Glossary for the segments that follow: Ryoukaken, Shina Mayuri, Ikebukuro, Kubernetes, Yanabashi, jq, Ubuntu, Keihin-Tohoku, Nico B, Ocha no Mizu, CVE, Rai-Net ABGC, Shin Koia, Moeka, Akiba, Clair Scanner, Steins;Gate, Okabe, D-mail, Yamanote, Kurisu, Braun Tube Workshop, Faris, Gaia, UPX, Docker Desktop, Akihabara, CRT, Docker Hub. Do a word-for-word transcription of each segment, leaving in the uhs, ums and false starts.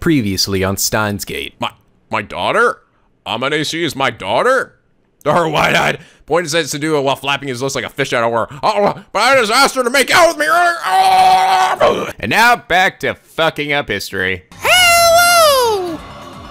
previously on Steins;Gate. My, my daughter? Amanesi is my daughter? Her wide-eyed pointed at Suzuha while flapping his lips like a fish out of water. Oh, but I just asked her to make out with me earlier. Oh. And now back to fucking up history. Hello!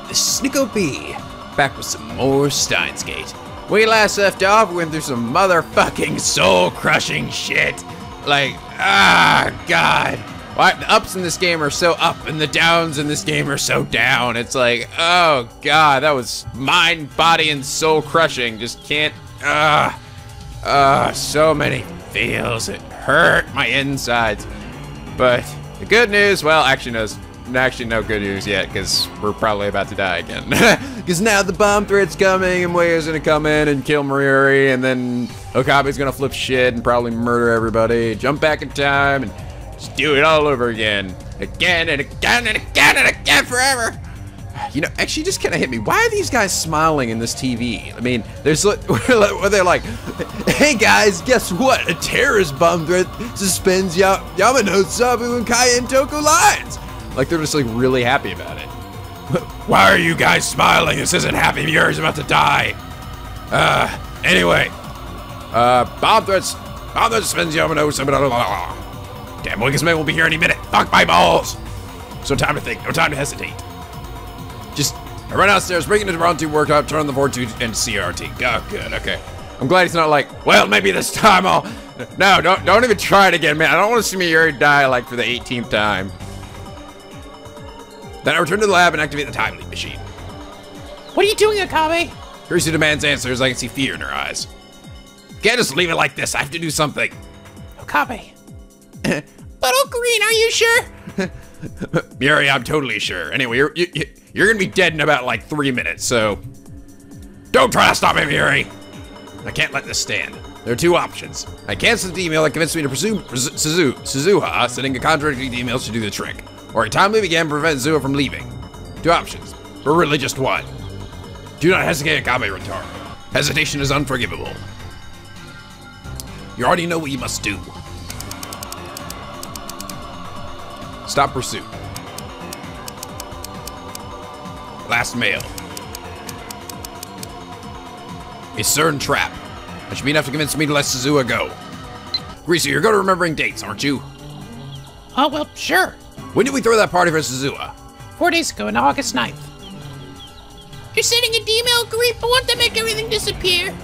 This is Nico B, back with some more Steins;Gate. We last left off, we went through some motherfucking soul-crushing shit. Like, ah, God. Why, the ups in this game are so up, and the downs in this game are so down. It's like, oh, God, that was mind, body, and soul-crushing. Just can't, ah, uh, ah, uh, so many feels. It hurt my insides. But the good news, well, actually, no, actually no good news yet, because we're probably about to die again. Because now the bomb threat's coming, and Moea's gonna come in and kill Mayuri, and then Okabe's gonna flip shit and probably murder everybody, jump back in time, and just do it all over again. Again and again and again and again forever. You know, actually just kind of hit me. Why are these guys smiling in this T V? I mean, there's they're like, hey guys, guess what? A terrorist bomb threat suspends ya Yamanote, Sabu, and Keihin-Tohoku lines. Like they're just like really happy about it. Why are you guys smiling? This isn't happy. Yuri's about to die. Uh, anyway. Uh, bomb threats. Bomb threats suspends Yamanote, Sabu, blah, blah, blah. Damn, Moeka's man will be here any minute. Fuck my balls! So time to think, no time to hesitate. Just, I run downstairs, bring it to the Braun Tube Workshop, turn on the board to and C R T. Oh, good, okay. I'm glad he's not like, well, maybe this time I'll... No, don't don't even try it again, man. I don't want to see Mayuri die, like, for the eighteenth time. Then I return to the lab and activate the time leap machine. What are you doing, Okabe? Kurisu demands answers. I can see fear in her eyes. Can't just leave it like this. I have to do something. Okabe. But Ocarina, are you sure? Mayuri, I'm totally sure. Anyway, you're, you, you're gonna be dead in about like three minutes, so don't try to stop me, Mayuri. I can't let this stand. There are two options. I cancel the D-mail that convinced me to pursue Suzu, Suzuha, sending a contradictory D-mail to do the trick. Or a timely began to prevent Suzuha from leaving. Two options, but really just one. Do not hesitate, Akabe Rintaro. Hesitation is unforgivable. You already know what you must do. Stop pursuit. Last mail. A certain trap. That should be enough to convince me to let Suzuha go. Kurisu, you're good at remembering dates, aren't you? Oh, well, sure. When did we throw that party for Suzuha? Four days ago on August ninth. You're sending an email, Kurisu, but won't that make everything disappear?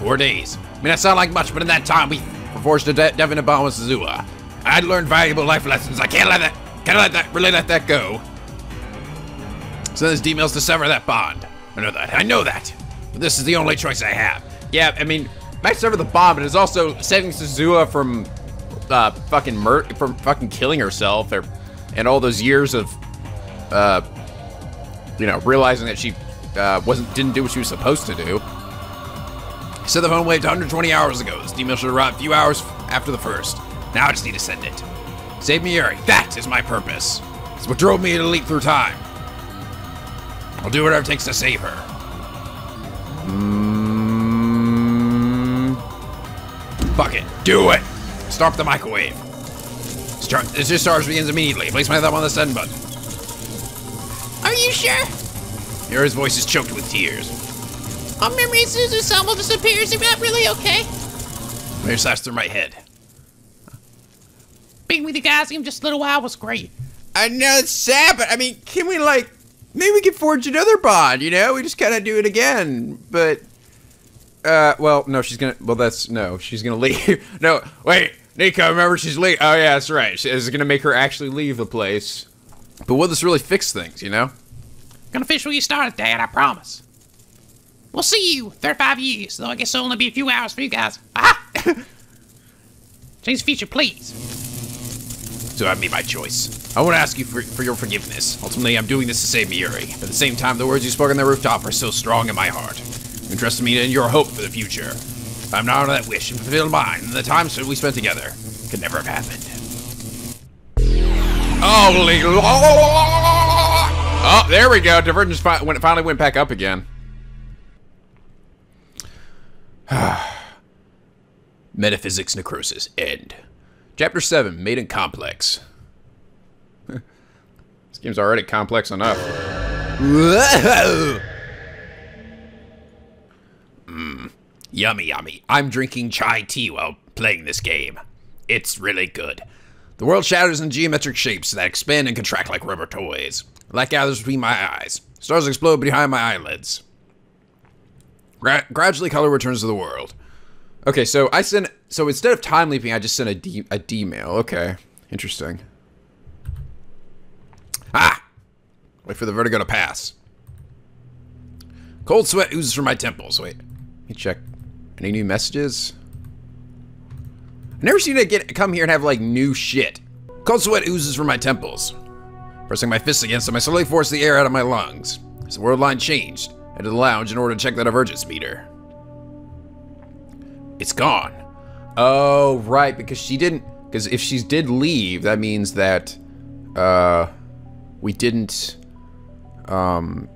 Four days. I mean, that sounds like much, but in that time, we were forced to de definite bomb with Suzuha. I'd learned valuable life lessons. I can't let that, can't let that, really let that go. So this D-mail's to sever that bond. I know that, I know that. But this is the only choice I have. Yeah, I mean, might sever the bond, but it's also saving Suzuha from, uh, fucking mur- from fucking killing herself, or, and all those years of, uh, you know, realizing that she, uh, wasn't, didn't do what she was supposed to do. So the phone waved one hundred twenty hours ago. This D-mail should arrive a few hours after the first. Now I just need to send it. Save Mayuri. That is my purpose. It's what drove me to leap through time. I'll do whatever it takes to save her. Mm. Fuck it. Do it. Stop the microwave. Start, this discharge begins immediately. Place my thumb on the send button. Are you sure? Mayuri's voice is choked with tears. Our memory of Suzu-san will disappear. Is that really okay? Mayuri slaps through my head. Being with you guys even just a little while was great. I know it's sad, but I mean, can we like, maybe we can forge another bond, you know? We just kind of do it again, but, uh, well, no, she's gonna, well, that's, no, she's gonna leave. No, wait, Nico, remember she's late. Oh yeah, that's right. She is gonna make her actually leave the place. But will this really fix things, you know? I'm gonna finish where you started, Dad, I promise. We'll see you, thirty-five years, though I guess it'll only be a few hours for you guys. Ah! Change the future, please. So I made my choice. I won't ask you for, for your forgiveness. Ultimately, I'm doing this to save Mayuri. At the same time, the words you spoke on the rooftop are so strong in my heart. You entrusted me in your hope for the future. If I'm not on that wish and fulfilled mine, and the time we spent together could never have happened. Holy Lord! Oh, there we go. Divergence fi when it finally went back up again. Metaphysics necrosis. End. Chapter seven, Maiden Complex. This game's already complex enough. Whoa! Mmm. Yummy, yummy. I'm drinking chai tea while playing this game. It's really good. The world shatters in geometric shapes that expand and contract like rubber toys. Light gathers between my eyes. Stars explode behind my eyelids. Gra gradually, color returns to the world. Okay, so I sent... So instead of time leaping, I just sent a D, a D-mail. Okay, interesting. Ah! Wait for the vertigo to pass. Cold sweat oozes from my temples. Wait, let me check. Any new messages? I've never seen it get come here and have, like, new shit. Cold sweat oozes from my temples. Pressing my fists against them, I slowly force the air out of my lungs. As the world line changed, I head to the lounge in order to check the divergence meter. It's gone. Oh, right, because she didn't... Because if she did leave, that means that, uh, we didn't, um,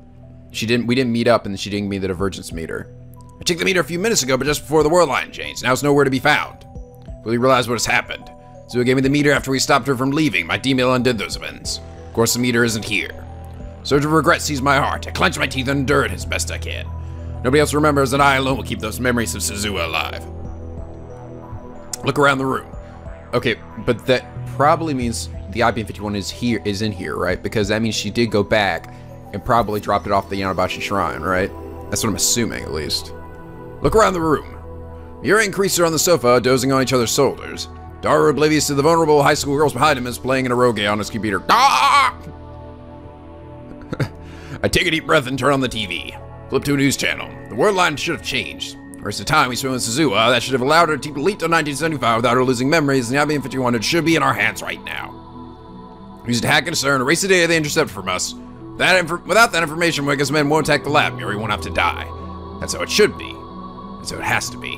she didn't, we didn't meet up and she didn't meet the divergence meter. I checked the meter a few minutes ago, but just before the world line changed. Now it's nowhere to be found. Really realized what has happened. Suzu gave me the meter after we stopped her from leaving. My D-mail undid those events. Of course, the meter isn't here. Surge of regret seized my heart. I clench my teeth and endure it as best I can. Nobody else remembers, and I alone will keep those memories of Suzuha alive. Look around the room. Okay, but that probably means the I B M fifty-one is here, is in here, right? Because that means she did go back and probably dropped it off the Yanabashi Shrine, right? That's what I'm assuming, at least. Look around the room. Yuri and Kurisu are on the sofa, dozing on each other's shoulders. Daru, oblivious to the vulnerable high school girls behind him, is playing an eroge on his computer. Ah! I take a deep breath and turn on the T V. Flip to a news channel. The world line should have changed. Or it's the time we spent with Suzuha that should have allowed her to leap to nineteen seventy-five without her losing memories, and the I B M fifty-one should be in our hands right now. We used to hack and discern, erase the data they intercept from us. That inf without that information, Moeka's men won't attack the lab. Mayuri won't have to die. That's how it should be. That's how it has to be.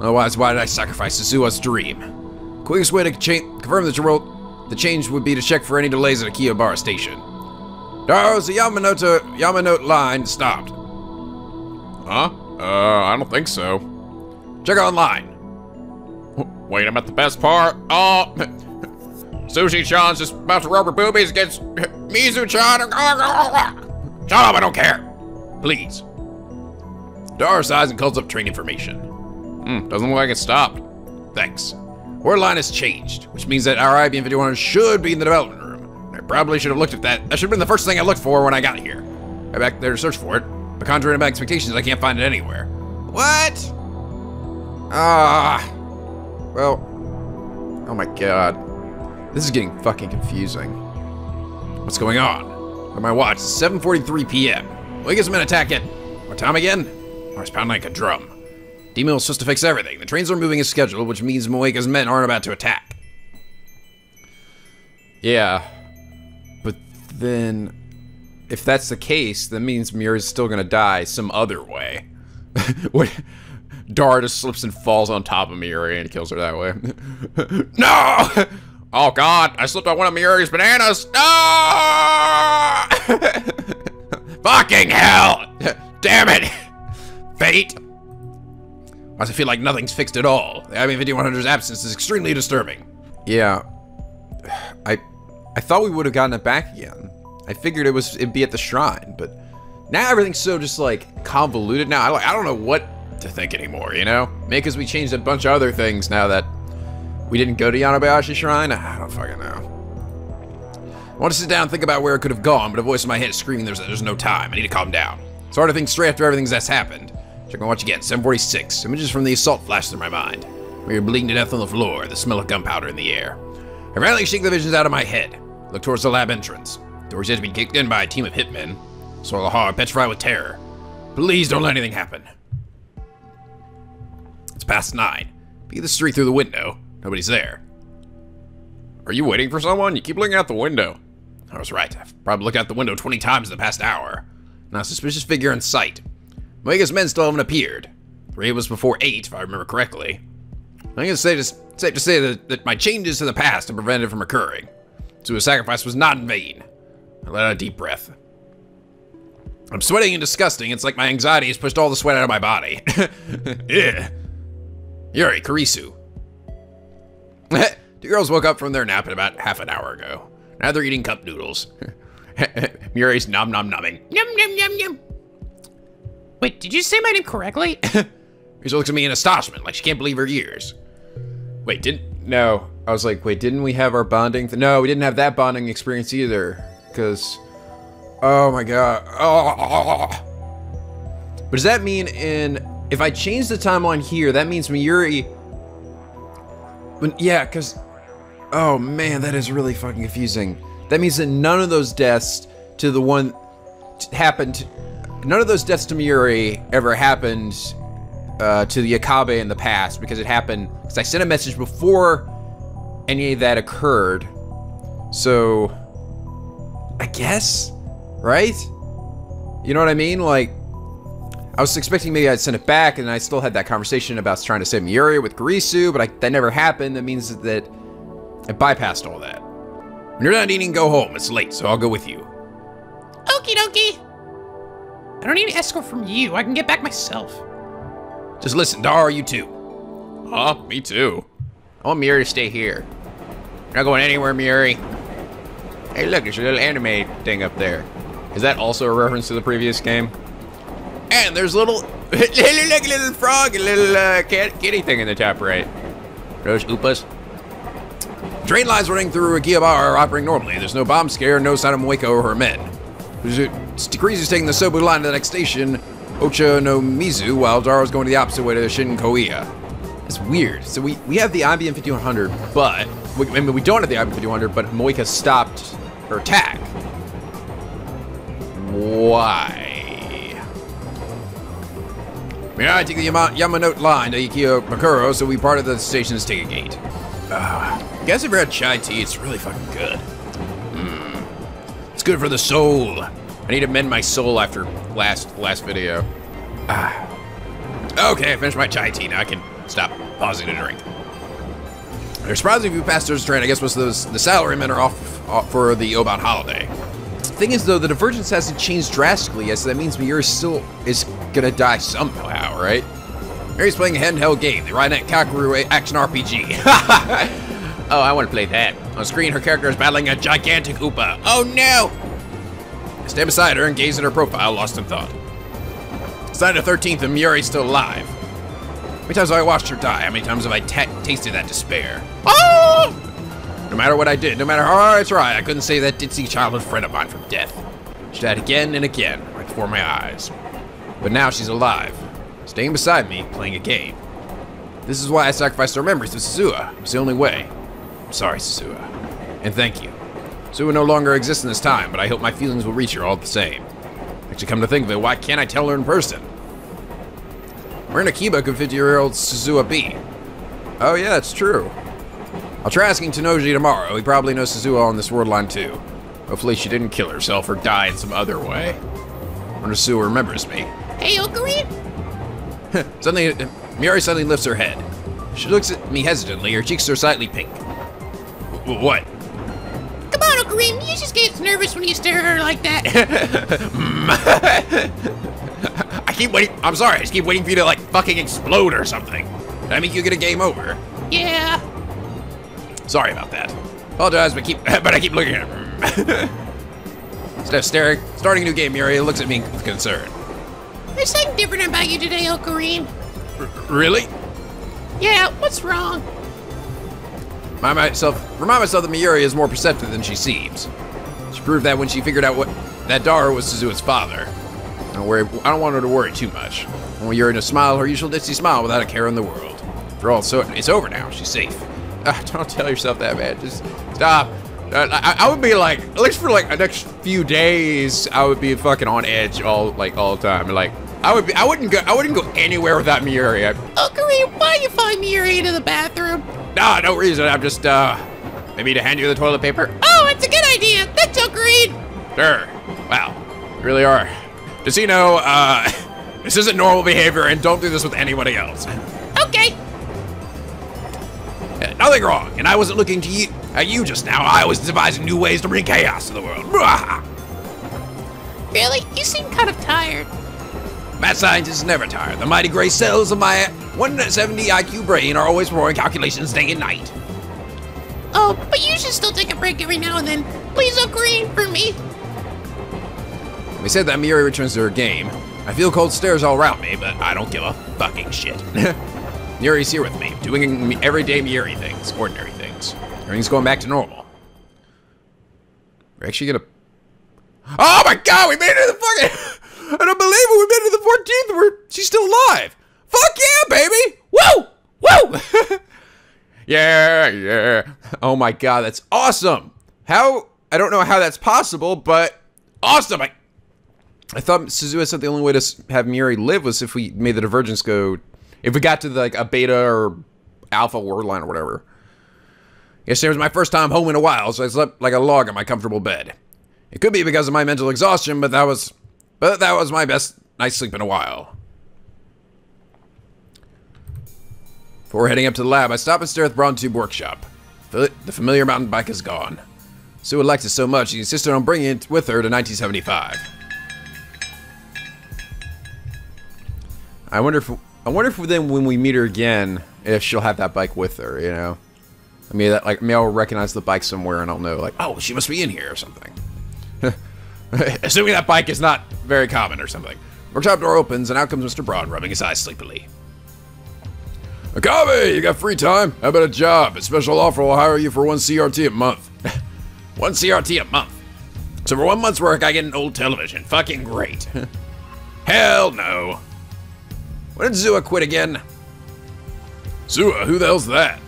Otherwise, why did I sacrifice Suzuha's dream? Quickest way to confirm that you wrote the change would be to check for any delays at Akihabara Station. Daru's the Yamanote, Yamanote line stopped. Huh? Uh, I don't think so. Check online. Wait, I'm at the best part. Oh, Sushi-chan's just about to rub her boobies against Mizu-chan. Shut up, I don't care. Please. Daru sighs and calls up train information. Hmm, doesn't look like it stopped. Thanks. Word line has changed, which means that our I B M fifty-one should be in the development room. I probably should have looked at that. That should have been the first thing I looked for when I got here. I back there to search for it. But contrary to my expectations, I can't find it anywhere. What? Ah. Well. Oh my god. This is getting fucking confusing. What's going on? On my watch, it's seven forty-three p m Moeka's men attack it. What time again? I was pounding like a drum. D-mail is supposed to fix everything. The trains are moving as scheduled, which means Moeka's men aren't about to attack. Yeah. But then... If that's the case, that means Mayuri's still gonna die some other way. What? Daru just slips and falls on top of Mayuri and kills her that way. No! Oh god, I slipped on one of Mayuri's bananas! No! Fucking hell! Damn it! Fate! I feel like nothing's fixed at all. The I B M fifty-one hundred's absence is extremely disturbing. Yeah. I, I thought we would have gotten it back again. I figured it was it'd be at the shrine, but now everything's so just like convoluted. Now I like I don't know what to think anymore. You know, maybe because we changed a bunch of other things now that we didn't go to Yanabashi Shrine. I don't fucking know. I want to sit down and think about where it could have gone, but a voice in my head is screaming, "There's there's no time. I need to calm down." It's hard to think straight after everything that's happened. Check my watch again. seven forty-six. Images from the assault flashed through my mind. We were bleeding to death on the floor. The smell of gunpowder in the air. I finally shake the visions out of my head. Look towards the lab entrance. Doors had to be kicked in by a team of hitmen. Swallow hard, petrified with terror. Please don't let anything happen. It's past nine. Peek the street through the window. Nobody's there. Are you waiting for someone? You keep looking out the window. I was right. I've probably looked out the window twenty times in the past hour. Not a suspicious figure in sight. Moeka's men still haven't appeared. Three was before eight, if I remember correctly. I'm gonna say it's safe to say that, that my changes to the past have prevented it from occurring. So a sacrifice was not in vain. I let out a deep breath. I'm sweating and disgusting. It's like my anxiety has pushed all the sweat out of my body. Yeah. Yuri, Kurisu. Two girls woke up from their nap about half an hour ago. Now they're eating cup noodles. Miuri's nom nom nomming. Yum yum yum yum. Wait, did you say my name correctly? She looks at me in astonishment, like she can't believe her ears. Wait, didn't... No. I was like, wait, didn't we have our bonding... Th no, we didn't have that bonding experience either. Because... Oh my god. Oh. But does that mean in... If I change the timeline here, that means Mayuri... When, yeah, because... Oh man, that is really fucking confusing. That means that none of those deaths to the one... Happened... To, none of those deaths to Mayuri ever happened... Uh, to the Okabe in the past, because it happened, because I sent a message before any of that occurred. So, I guess, right? You know what I mean? Like, I was expecting maybe I'd send it back, and I still had that conversation about trying to save Mayuri with Kurisu, but I, that never happened. That means that I bypassed all that. When you're not eating, go home. It's late, so I'll go with you. Okie dokie. I don't need an escort from you. I can get back myself. Just listen, Daru, you too. Huh? Me too. I want Miuri to stay here. You're not going anywhere, Miuri. Hey, look, there's your little anime thing up there. Is that also a reference to the previous game? And there's little, little, like, little frog and little uh, cat, kitty thing in the top right. Those Upas. Train lines running through Akiba are operating normally. There's no bomb scare, no sign of Moeka or her men. Kurisu is taking the Sobu line to the next station, Ocha no Mizu, while Daru's going to the opposite way to Shin Koia. That's weird. So we, we have the I B M fifty-one hundred, but... We, I mean, we don't have the I B M fifty-one hundred, but Moeka stopped her attack. Why? Yeah, I take the Yama, Yamanote line to Ikebukuro, so we part of the station's Steins;Gate. Uh, you guys ever had chai tea? It's really fucking good. Mm. It's good for the soul. I need to mend my soul after last last video. Ah. Okay, I finished my chai tea. Now I can stop pausing to drink. There's surprisingly few passengers train. I guess most of those, the salarymen are off, off for the Oban holiday. Thing is, though, the divergence hasn't changed drastically, as that means Mayuri still is gonna die somehow, right? Mayuri's playing a handheld game, the Rai-Net Kakeru action R P G. Oh, I want to play that. On screen, her character is battling a gigantic Upa. Oh no! I stand beside her and gaze at her profile, lost in thought. It's Sunday the thirteenth and Miuri's still alive. How many times have I watched her die? How many times have I tasted that despair? Oh! No matter what I did, no matter how hard I tried, I couldn't save that ditzy childhood friend of mine from death. She died again and again, right before my eyes. But now she's alive, staying beside me, playing a game. This is why I sacrificed her memories to Suzuha. It's the only way. I'm sorry, Suzuha. And thank you. Suzuha no longer exists in this time, but I hope my feelings will reach her all the same. Actually, come to think of it, why can't I tell her in person? We're in Akiba, could fifty-year-old Suzuha be? Oh yeah, that's true. I'll try asking Tennouji tomorrow. He probably knows Suzuha on this world line too. Hopefully she didn't kill herself or die in some other way. I wonder if Suzuha remembers me. Hey, Okabe! Suddenly, Miuri suddenly lifts her head. She looks at me hesitantly, her cheeks are slightly pink. W what? Okabe, you just get nervous when you stare at her like that. I keep waiting. I'm sorry. I just keep waiting for you to like fucking explode or something. Did I make you get a game over? Yeah. Sorry about that. Apologize, but keep. But I keep looking at her. Instead of staring, starting a new game, Miuri looks at me with concern. There's something different about you today, Okabe. Really? Yeah. What's wrong? Remind myself, remind myself that Mayuri is more perceptive than she seems. She proved that when she figured out what that Daru was Suzuha's father. Don't worry, I don't want her to worry too much. I want Mayuri to smile her usual ditzy smile without a care in the world. After all, so it's over now. She's safe. Uh, don't tell yourself that, man. Just stop. Uh, I, I would be like, at least for like the next few days, I would be fucking on edge all like all the time. Like I would be, I wouldn't go, I wouldn't go anywhere without Mayuri. I, Okabe, why you find Mayuri into the bathroom? No, no reason. I'm just, uh, maybe to hand you the toilet paper. Oh, it's a good idea. That's agreed. Sure. Wow. You really are. Just so you know, uh, this isn't normal behavior, and don't do this with anybody else. Okay. Uh, nothing wrong, and I wasn't looking to you, at you just now. I was devising new ways to bring chaos to the world. Really? You seem kind of tired. Mad scientists never tired. The mighty gray cells of my one seventy I Q brain are always performing calculations day and night. Oh, but you should still take a break every now and then. Please, Okabe, for me. We said that Mayuri returns to her game. I feel cold stares all around me, but I don't give a fucking shit. Mayuri's here with me, doing everyday Mayuri things, ordinary things. Everything's going back to normal. We're actually gonna... Oh my god, we made it to the fucking... I don't believe it, we made it to the fourteenth, we're... she's still alive! Fuck yeah, baby! Woo! Woo! Yeah, yeah. Oh my god, that's awesome! How... I don't know how that's possible, but... Awesome! I, I thought Suzuha said the only way to have Mayuri live was if we made the divergence go... If we got to the, like a beta or alpha word line or whatever. Yesterday was my first time home in a while, so I slept like a log in my comfortable bed. It could be because of my mental exhaustion, but that was, but that was my best night's sleep in a while. Before heading up to the lab, I stop and stare at the Braun Tube Workshop. The familiar mountain bike is gone. Sue liked it so much, she insisted on bringing it with her to nineteen seventy-five. I wonder if... I wonder if then when we meet her again, if she'll have that bike with her, you know? I mean, that, like, maybe I'll recognize the bike somewhere and I'll know, like, oh, she must be in here or something. Assuming that bike is not very common or something. Workshop door opens and out comes Mister Braun, rubbing his eyes sleepily. Okabe, you got free time? How about a job? A special offer will hire you for one C R T a month. One C R T a month. So for one month's work, I get an old television. Fucking great. Hell no. When did Suzuha quit again? Suzuha, who the hell's that?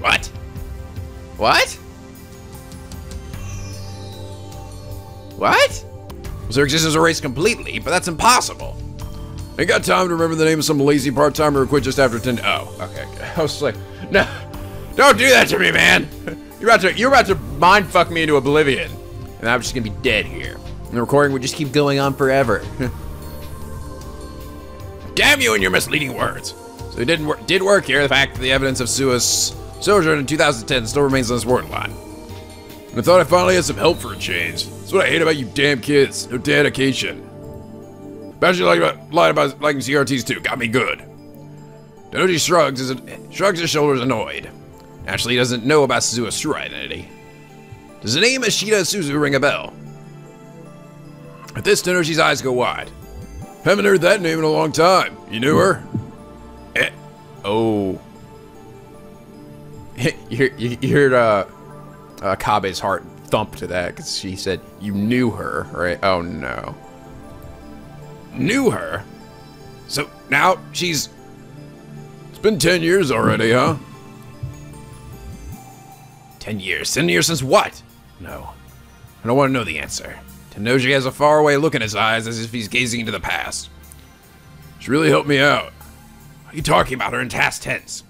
What? What? What? Was her existence erased completely? But that's impossible. I ain't got time to remember the name of some lazy part-timer who quit just after ten. Oh, okay. okay. I was like, no, don't do that to me, man. You're about to, you're about to mind fuck me into oblivion, and I'm just gonna be dead here. And the recording would just keep going on forever. Damn you and your misleading words. So it didn't wor did work here. The fact that the evidence of Suzuha's sojourn in two thousand ten still remains on this word line. And I thought I finally had some help for a change. That's what I hate about you damn kids. No dedication. About you lied about, lied about liking C R Ts too. Got me good. Tennouji shrugs his, shrugs his shoulders annoyed. Actually, he doesn't know about Suzuha's true identity. Does the name Ishida Suzu ring a bell? At this, Tennouji's eyes go wide. Haven't heard that name in a long time. You knew her? Eh. Oh. you heard, you, you heard uh, uh, Kabe's heart thump to that because she said, you knew her, right? Oh, no. Knew her? So now she's... It's been ten years already, huh? ten years? ten years since what? No. I don't want to know the answer. Tennouji has a faraway look in his eyes as if he's gazing into the past. She really helped me out. What are you talking about her in past tense?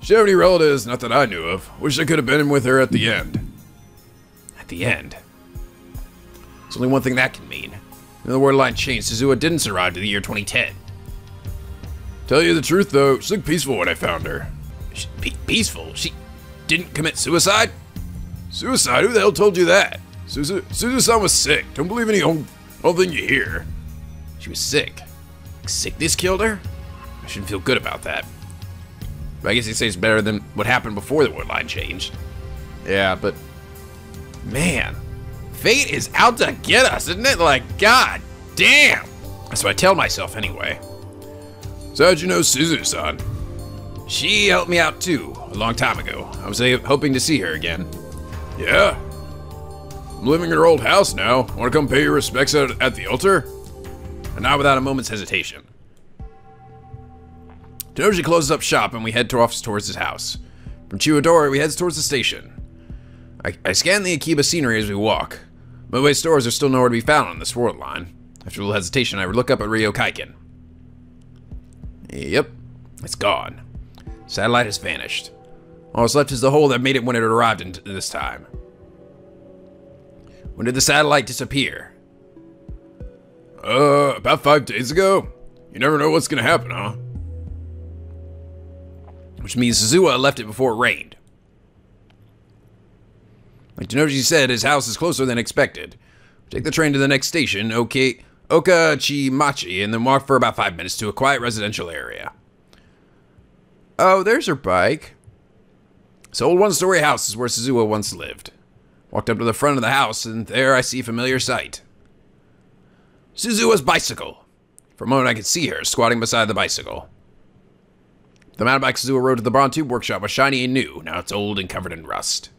She didn't have any relatives, not that I knew of. Wish I could have been with her at the end. At the end? There's only one thing that can mean. Another word line changed. Suzuha didn't survive to the year twenty ten. Tell you the truth, though, she looked peaceful when I found her. She, pe peaceful? She didn't commit suicide? Suicide? Who the hell told you that? Suzu, Suzu-san was sick. Don't believe any old, old thing you hear. She was sick. Sickness killed her? I shouldn't feel good about that. But I guess he says better than what happened before the word line changed. Yeah, but... Man. Fate is out to get us, isn't it? Like, god damn! That's what I tell myself anyway. So how'd you know Suzu-san? She helped me out too, a long time ago. I was hoping to see her again. Yeah? I'm living in her old house now. Want to come pay your respects at, at the altar? And not without a moment's hesitation. Tennouji closes up shop and we head to off towards his house. From Chiyodoru, we head towards the station. I, I scan the Akiba scenery as we walk. Midway stores are still nowhere to be found on this world line. After a little hesitation, I look up at Ryoukaken. Yep, it's gone. Satellite has vanished. All that's left is the hole that made it when it arrived in this time. When did the satellite disappear? Uh, about five days ago. You never know what's gonna happen, huh? Which means Suzuha left it before it rained. Like Tennouji said, his house is closer than expected. Take the train to the next station, okay, Okachimachi, and then walk for about five minutes to a quiet residential area. Oh, there's her bike. This old one-story house is where Suzuha once lived. Walked up to the front of the house, and there I see a familiar sight. Suzuha's bicycle. For a moment, I could see her squatting beside the bicycle. The mountain bike Suzuha rode to the Braun Tube Workshop was shiny and new. Now it's old and covered in rust.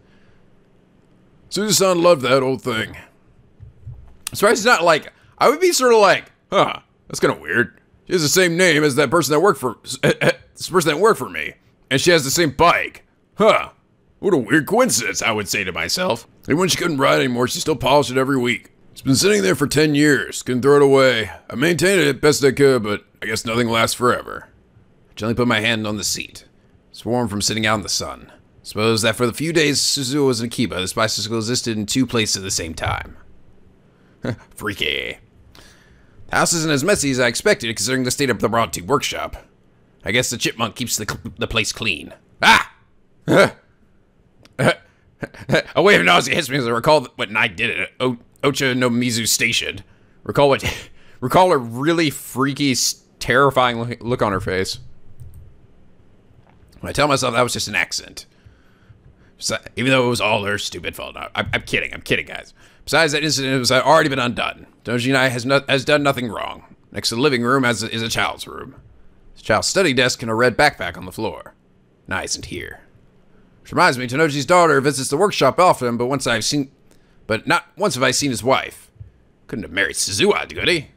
Suzu-san loved that old thing. I'm surprised it's not like... I would be sort of like, huh, that's kind of weird. She has the same name as that person that worked for... this person that worked for me. And she has the same bike. Huh. What a weird coincidence, I would say to myself. And when she couldn't ride anymore, she still polished it every week. It's been sitting there for ten years. Couldn't throw it away. I maintained it best I could, but I guess nothing lasts forever. I gently put my hand on the seat. It's warm from sitting out in the sun. Suppose that for the few days Suzuha was in Akiba, this bicycle existed in two places at the same time. Freaky. The house isn't as messy as I expected, considering the state of the Braun Tube Workshop. I guess the chipmunk keeps the, the place clean. Ah! A wave of nausea hits me as I recall what night did it at Ocha no Mizu Station. Recall what? Recall a really freaky, terrifying look on her face. When I tell myself that was just an accident. So, even though it was all her stupid fault. I, I'm kidding. I'm kidding, guys. Besides that incident, it was already been undone. Tennouji and I has, no, has done nothing wrong. Next to the living room as a, is a child's room. It's a child's study desk and a red backpack on the floor. And I isn't here. Which reminds me, Tennouji's daughter visits the workshop often, but once I've seen... But not once have I seen his wife. Couldn't have married Suzuha, could he?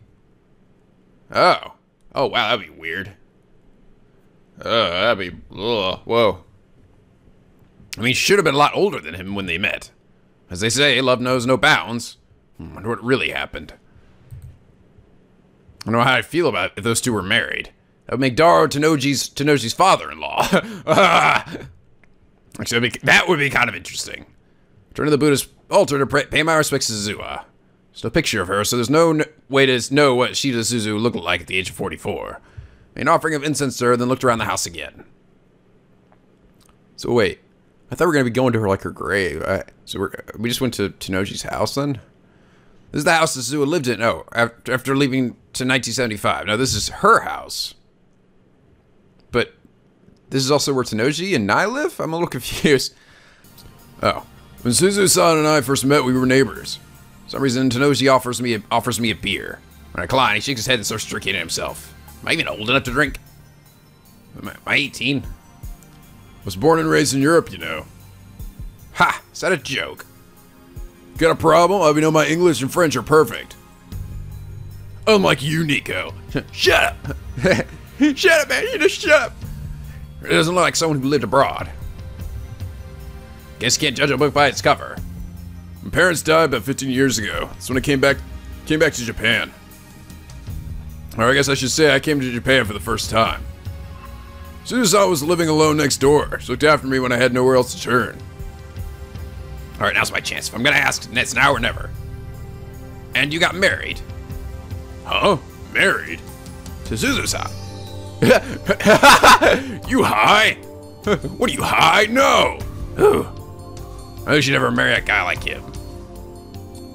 Oh. Oh, wow, that'd be weird. Oh, that'd be... Ugh, whoa. I mean, she should have been a lot older than him when they met. As they say, love knows no bounds. I wonder what really happened. I don't know how I'd feel about it if those two were married. That would make Daru Tennouji's, Tennouji's father-in-law. Actually, that'd be, that would be kind of interesting. Turn to the Buddhist altar to pray, pay my respects to Suzuha. There's no picture of her, so there's no way to know what Ishida Suzu looked like at the age of forty-four. Made an offering of incense to her, then looked around the house again. So wait. I thought we were going to be going to her, like, her grave. I, so we're, we just went to Tennouji's house, then? This is the house that Suzuha lived in. Oh, after, after leaving to nineteen seventy-five. Now, this is her house. But this is also where Tennouji and I live? I'm a little confused. Oh. When Suzu-san and I first met, we were neighbors. For some reason, Tennouji offers me a, offers me a beer. When I decline, he shakes his head and starts drinking it himself. Am I even old enough to drink? Am I, am I eighteen? Was born and raised in Europe, you know. Ha! Is that a joke? Got a problem? I mean, know my English and French are perfect. Unlike you, Nico. Shut up! Shut up, man! You just shut up! It doesn't look like someone who lived abroad. Guess you can't judge a book by its cover. My parents died about fifteen years ago. That's when I came back, came back to Japan. Or I guess I should say I came to Japan for the first time. Suzu was living alone next door. She looked after me when I had nowhere else to turn. Alright, now's my chance. If I'm gonna ask, it's now or never. And you got married. Huh? Married? To Suzu-san. You high? What are you high? No! Ooh. I think she'd never marry a guy like him.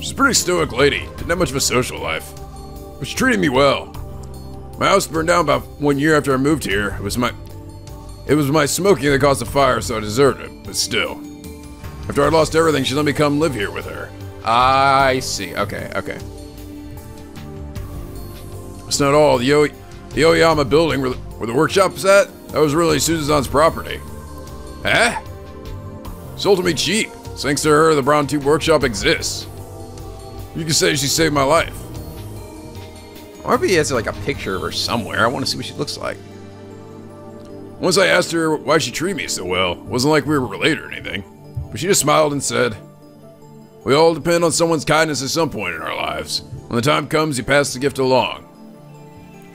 She's a pretty stoic lady. Didn't have much of a social life. But she treated me well. My house burned down about one year after I moved here. It was my... It was my smoking that caused the fire, so I deserted it, but still. After I lost everything, she let me come live here with her. I see. Okay, okay. That's not all. The, o the Oyama building, where the, where the workshop is at, that was really Suzu-san's property. Eh? Sold to me cheap. Thanks to her, the Braun Tube Workshop exists. You can say she saved my life. I wonder if he has, like, a picture of her somewhere. I want to see what she looks like. Once I asked her why she treated me so well, it wasn't like we were related or anything. But she just smiled and said, "We all depend on someone's kindness at some point in our lives. When the time comes, you pass the gift along."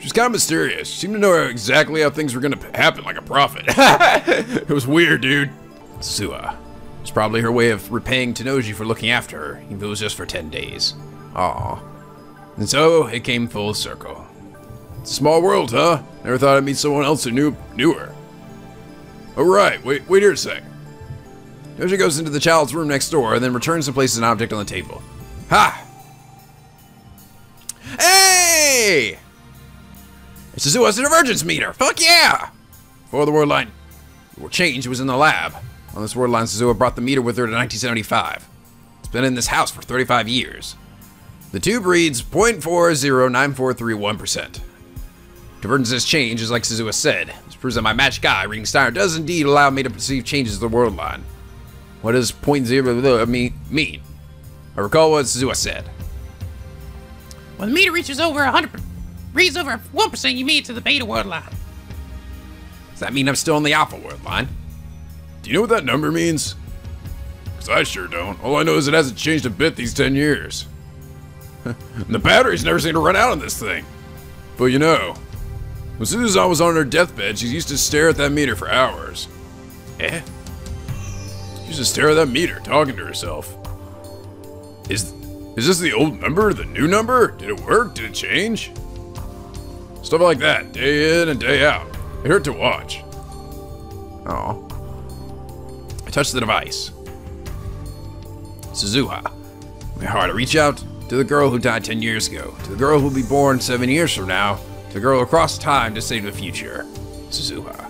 She was kind of mysterious. She seemed to know exactly how things were going to happen, like a prophet. It was weird, dude. Suha. It's probably her way of repaying Tennouji for looking after her, even though it was just for ten days. Aww. And so, it came full circle. It's a small world, huh? Never thought I'd meet someone else who knew, knew her. Oh, right. Wait, wait here a sec. Tennouji goes into the child's room next door and then returns and places an object on the table. Ha! Hey! It's Suzuha's divergence meter! Fuck yeah! Before the word line changed, it was in the lab. On this word line, Suzuha brought the meter with her to nineteen seventy-five. It's been in this house for thirty-five years. The tube reads zero point four zero nine four three one percent. Divergence has changed, as like Suzuha said. This proves that my match guy, Reading Steiner, does indeed allow me to perceive changes to the world line. What does zero point zero mean? I recall what Suzuha said. When the meter reaches over one hundred, reads over one percent, you mean to the beta world line. Does that mean I'm still on the alpha world line? Do you know what that number means? Because I sure don't. All I know is it hasn't changed a bit these ten years. And the batteries never seem to run out on this thing. But you know, when Susan was on her deathbed, she used to stare at that meter for hours. Eh? She used to stare at that meter, talking to herself. Is, is this the old number, the new number? Did it work? Did it change? Stuff like that, day in and day out. It hurt to watch. Aw. I touched the device. Suzuha. My heart, I reach out to the girl who died ten years ago, to the girl who will be born seven years from now, to the girl across time to save the future, Suzuha.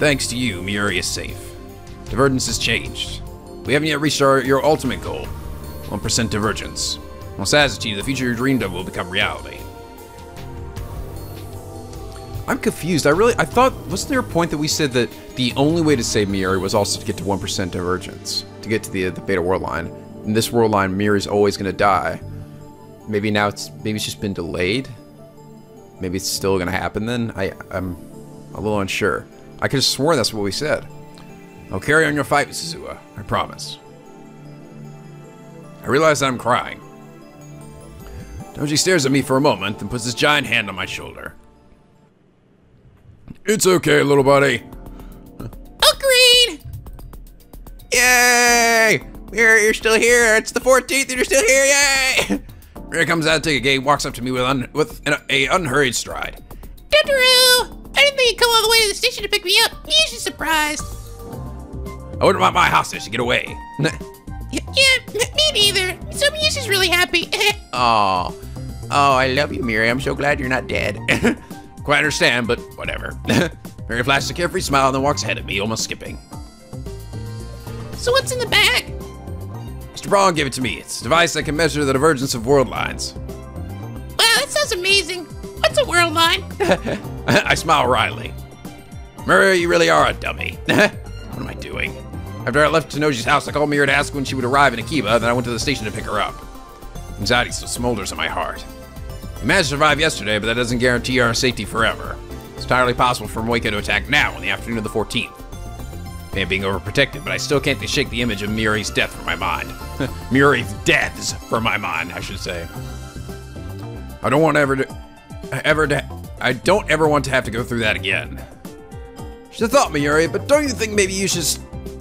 Thanks to you, Mayuri is safe. Divergence has changed. We haven't yet reached our, your ultimate goal, one percent divergence. Once that is achieved, the future you dreamed of will become reality. I'm confused. I really, I thought, wasn't there a point that we said that the only way to save Mayuri was also to get to one percent divergence, to get to the, the beta world line? In this world line, Mayuri's always gonna die. Maybe now it's, maybe it's just been delayed. Maybe it's still gonna happen then. I, I'm a little unsure. I could have sworn that's what we said. I'll carry on your fight with Suzuha, I promise. I realize that I'm crying. Tennouji stares at me for a moment, then puts his giant hand on my shoulder. It's okay, little buddy. Agreed! Yay! You're, you're still here. It's the fourteenth, and you're still here. Yay! Mayuri comes out to the gate, walks up to me with un, with an a unhurried stride. Daru, I didn't think you'd come all the way to the station to pick me up. You should be surprised. I wouldn't want my hostage to get away. yeah, me neither. So Miyushi's really happy. Aw. Oh, I love you, Mayuri. I'm so glad you're not dead. Quite understand, but whatever. Mayuri flashes a carefree smile and then walks ahead of me, almost skipping. So what's in the bag? Mister Braun gave it to me. It's a device that can measure the divergence of world lines. Wow, that sounds amazing. What's a world line? I smile wryly. Mayuri, you really are a dummy. What am I doing? After I left Tennouji's house, I called Mayuri to ask when she would arrive in Akiba, then I went to the station to pick her up. Anxiety still smolders in my heart. We managed to survive yesterday, but that doesn't guarantee our safety forever. It's entirely possible for Moeka to attack now, on the afternoon of the fourteenth. I am being overprotected, but I still can't shake the image of Mayuri's death from my mind. Mayuri's deaths from my mind, I should say. I don't want ever to, ever to, I don't ever want to have to go through that again. Should have thought, Mayuri, but don't you think maybe you should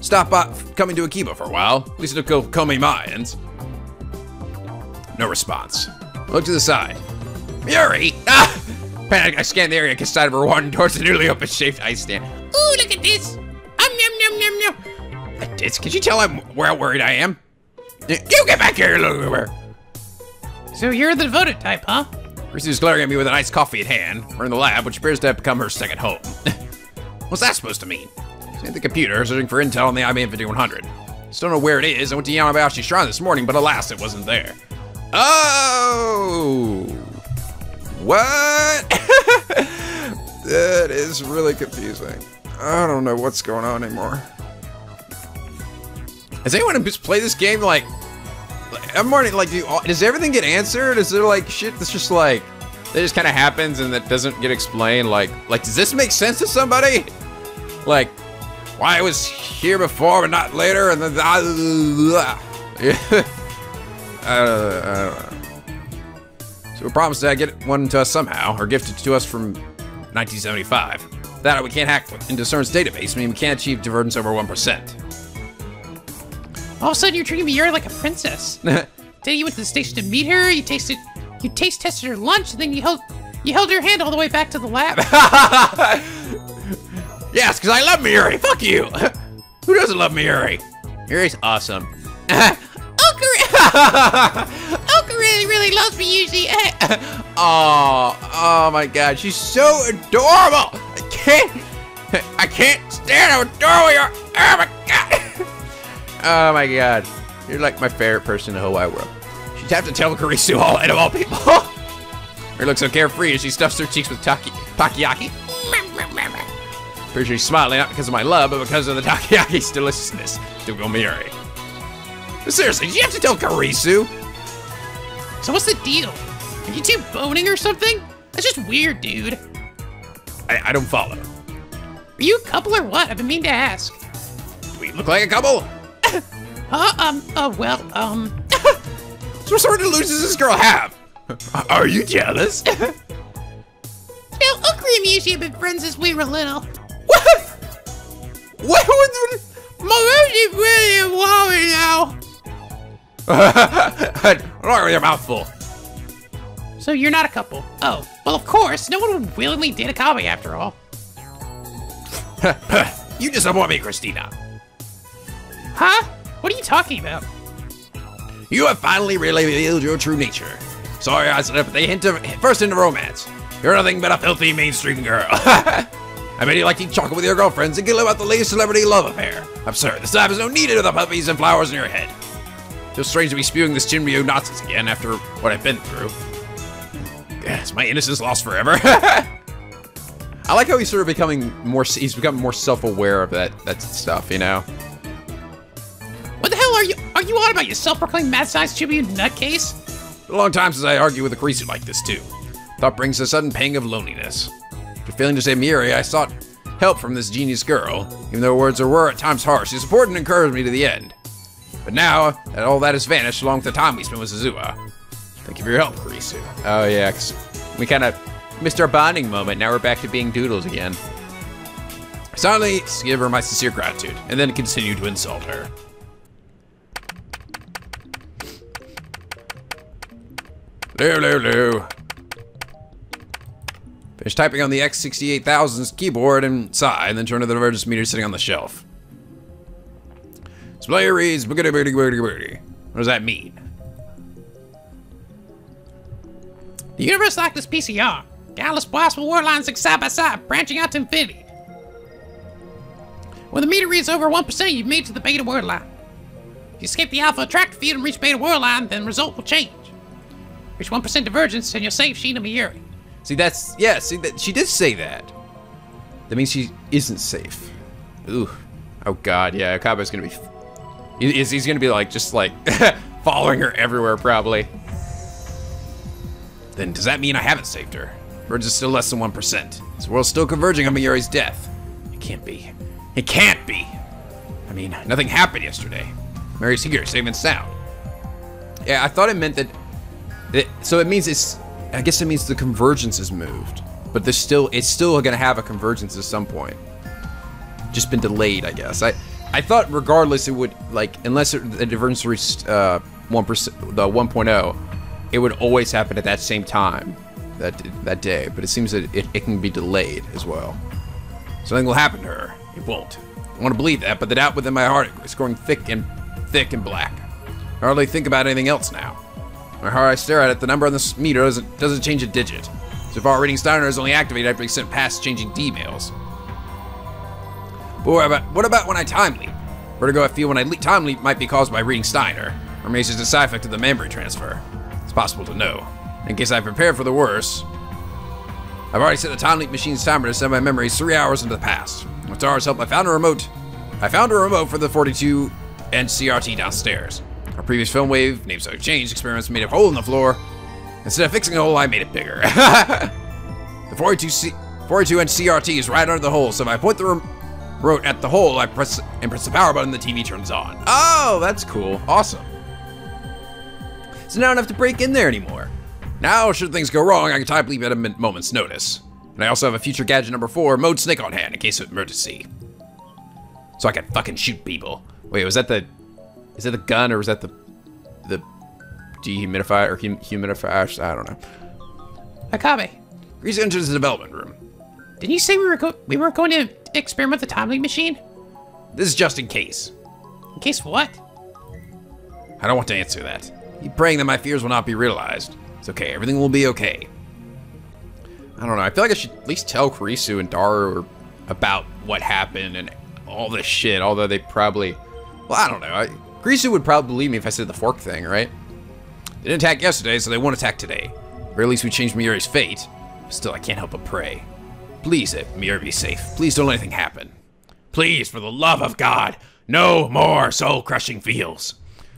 stop by coming to Akiba for a while? At least it'll come in my ends. No response. I look to the side. Mayuri! Ah! Panic, I scan the area, cast out of her wand towards the newly open shaped ice stand. Ooh, look at this! It's, could you tell I'm how worried I am? You get back here, Lukaku! So you're the devoted type, huh? Kurisu's glaring at me with an iced coffee at hand. We're in the lab, which appears to have become her second home. What's that supposed to mean? She's at the computer, searching for intel on the I B M fifty-one hundred. Still don't know where it is. I went to Yanabashi Shrine this morning, but alas, it wasn't there. Oh! What? That is really confusing. I don't know what's going on anymore. Has anyone who's played this game, like, I'm wondering, like, do you, does everything get answered? Is there, like, shit that's just, like, that just kind of happens and that doesn't get explained? Like, like, does this make sense to somebody? Like, why I was here before but not later? And then, blah, blah, blah. uh, I don't know. So we promised that I'd get one to us somehow, or gifted to us from nineteen seventy-five. That we can't hack into CERN's database, meaning we can't achieve divergence over one percent. All of a sudden, you're treating Mayuri like a princess. Then you went to the station to meet her. You tasted, you taste tested her lunch, and then you held, you held her hand all the way back to the lab. Yes, because I love Mayuri. Fuck you. Who doesn't love Mayuri? Mayuri's awesome. Okabe really, really loves me, Mayuri. Oh, oh my God, she's so adorable. I can't, I can't stand how adorable you are. Oh my God. Oh my God, you're like my favorite person in the whole wide world. She You'd have to tell Kurisu all out of all people. Her looks so carefree as she stuffs her cheeks with taki takiyaki. Pretty sure she's smiling, not because of my love, but because of the takiyaki's deliciousness. Still go Mayuri. Seriously, did you have to tell Kurisu? So what's the deal? Are you two boning or something? That's just weird, dude. I, I don't follow. Are you a couple or what? I've been meaning to ask. Do we look like a couple? uh, um, uh, well, um... So what sort of illusions does this girl have? Are you jealous? No, Okri and Yushi have been friends since we were little. What? What would... Marushi really a worry now. Not with a mouthful. So you're not a couple? Oh, well of course, no one would willingly date a Okabe after all. You disappoint me, Christina. Huh? What are you talking about? You have finally revealed your true nature. Sorry I said it, but they hint of, first into romance. You're nothing but a filthy mainstream girl. I bet you like to eat chocolate with your girlfriends and giggle about the latest celebrity love affair. Absurd, this time is no needed with the puppies and flowers in your head. Feels strange to be spewing this Shinryu nonsense again after what I've been through. Yes, my innocence lost forever. I like how he's sort of becoming more, he's become more self-aware of that, that stuff, you know? What the hell are you, are you on about, you self-proclaimed mad-sized chibi nutcase? A long time since I argued with a Kurisu like this, too. Thought brings a sudden pang of loneliness. After failing to save Mayuri, I sought help from this genius girl. Even though words were at times harsh, she supported and encouraged me to the end. But now, that all that has vanished along with the time we spent with Suzuha. Thank you for your help, Kurisu. Oh yeah, cause we kind of missed our bonding moment. Now we're back to being doodles again. I silently give her my sincere gratitude, and then continue to insult her. Lulu. Finished typing on the X sixty-eight thousand's keyboard and sigh, and then turn to the emergency meter sitting on the shelf. Display reads, boogity boogity boogity boogity. What does that mean? The universe like this piece of yarn. Countless possible war lines side by side, branching out to infinity. When the meter reads over one percent, you've made it to the beta word line. If you escape the alpha attractor field and reach beta word line, then the result will change. Reach one percent divergence, and you'll save Shina Mayuri. See, that's, yeah, see, that she did say that. That means she isn't safe. Ooh. Oh, God, yeah, Akaba's gonna be, he's, he's gonna be like, just like, following her everywhere, probably. Then does that mean I haven't saved her? Birds is still less than one percent. This world's still converging on Mayuri's death. It can't be. It can't be! I mean, nothing happened yesterday. Mayuri's here, safe and sound. Yeah, I thought it meant that, that, so it means it's, I guess it means the convergence is moved. But there's still, it's still gonna have a convergence at some point. Just been delayed, I guess. I, I thought regardless it would, like, unless it, the divergence reached uh, one percent, the one point oh, it would always happen at that same time, that that day, but it seems that it, it can be delayed as well. Something will happen to her. It won't. I want to believe that, but the doubt within my heart is growing thick and thick and black. I hardly think about anything else now. My heart, I stare at it. The number on this meter doesn't doesn't change a digit. So far, Reading Steiner is only activated after being sent past changing D-mails. But what about, what about when I time leap? Vertigo I feel when I leap, time leap might be caused by Reading Steiner, or maybe it's just a side effect of the memory transfer. Possible to know. In case I prepared for the worst, I've already set the time leap machine's timer to send my memories three hours into the past. With Daru's help, I found a remote. I found a remote for the forty-two inch C R T downstairs. Our previous film wave, names have changed, experiments made a hole in the floor. Instead of fixing the hole, I made it bigger. The forty-two inch C R T is right under the hole, so if I point the remote at the hole, I press and press the power button, the T V turns on. Oh, that's cool. Awesome. So now I don't have to break in there anymore. Now, should things go wrong, I can type leap at a moment's notice. And I also have a future gadget number four, mode snake on hand in case of emergency. So I can fucking shoot people. Wait, was that the, is that the gun or was that the, the dehumidifier or hum, humidifier? I don't know. Okabe. Kurisu enters the development room. Didn't you say we were, go we were going to experiment with the time leap machine? This is just in case. In case what? I don't want to answer that. Keep praying that my fears will not be realized. It's okay, everything will be okay. I don't know, I feel like I should at least tell Kurisu and Daru about what happened and all this shit, although they probably, well, I don't know. I, Kurisu would probably believe me if I said the fork thing, right? They didn't attack yesterday, so they won't attack today. Or at least we changed Miuri's fate. But still, I can't help but pray. Please, Miuri, be safe. Please don't let anything happen. Please, for the love of God, no more soul-crushing feels.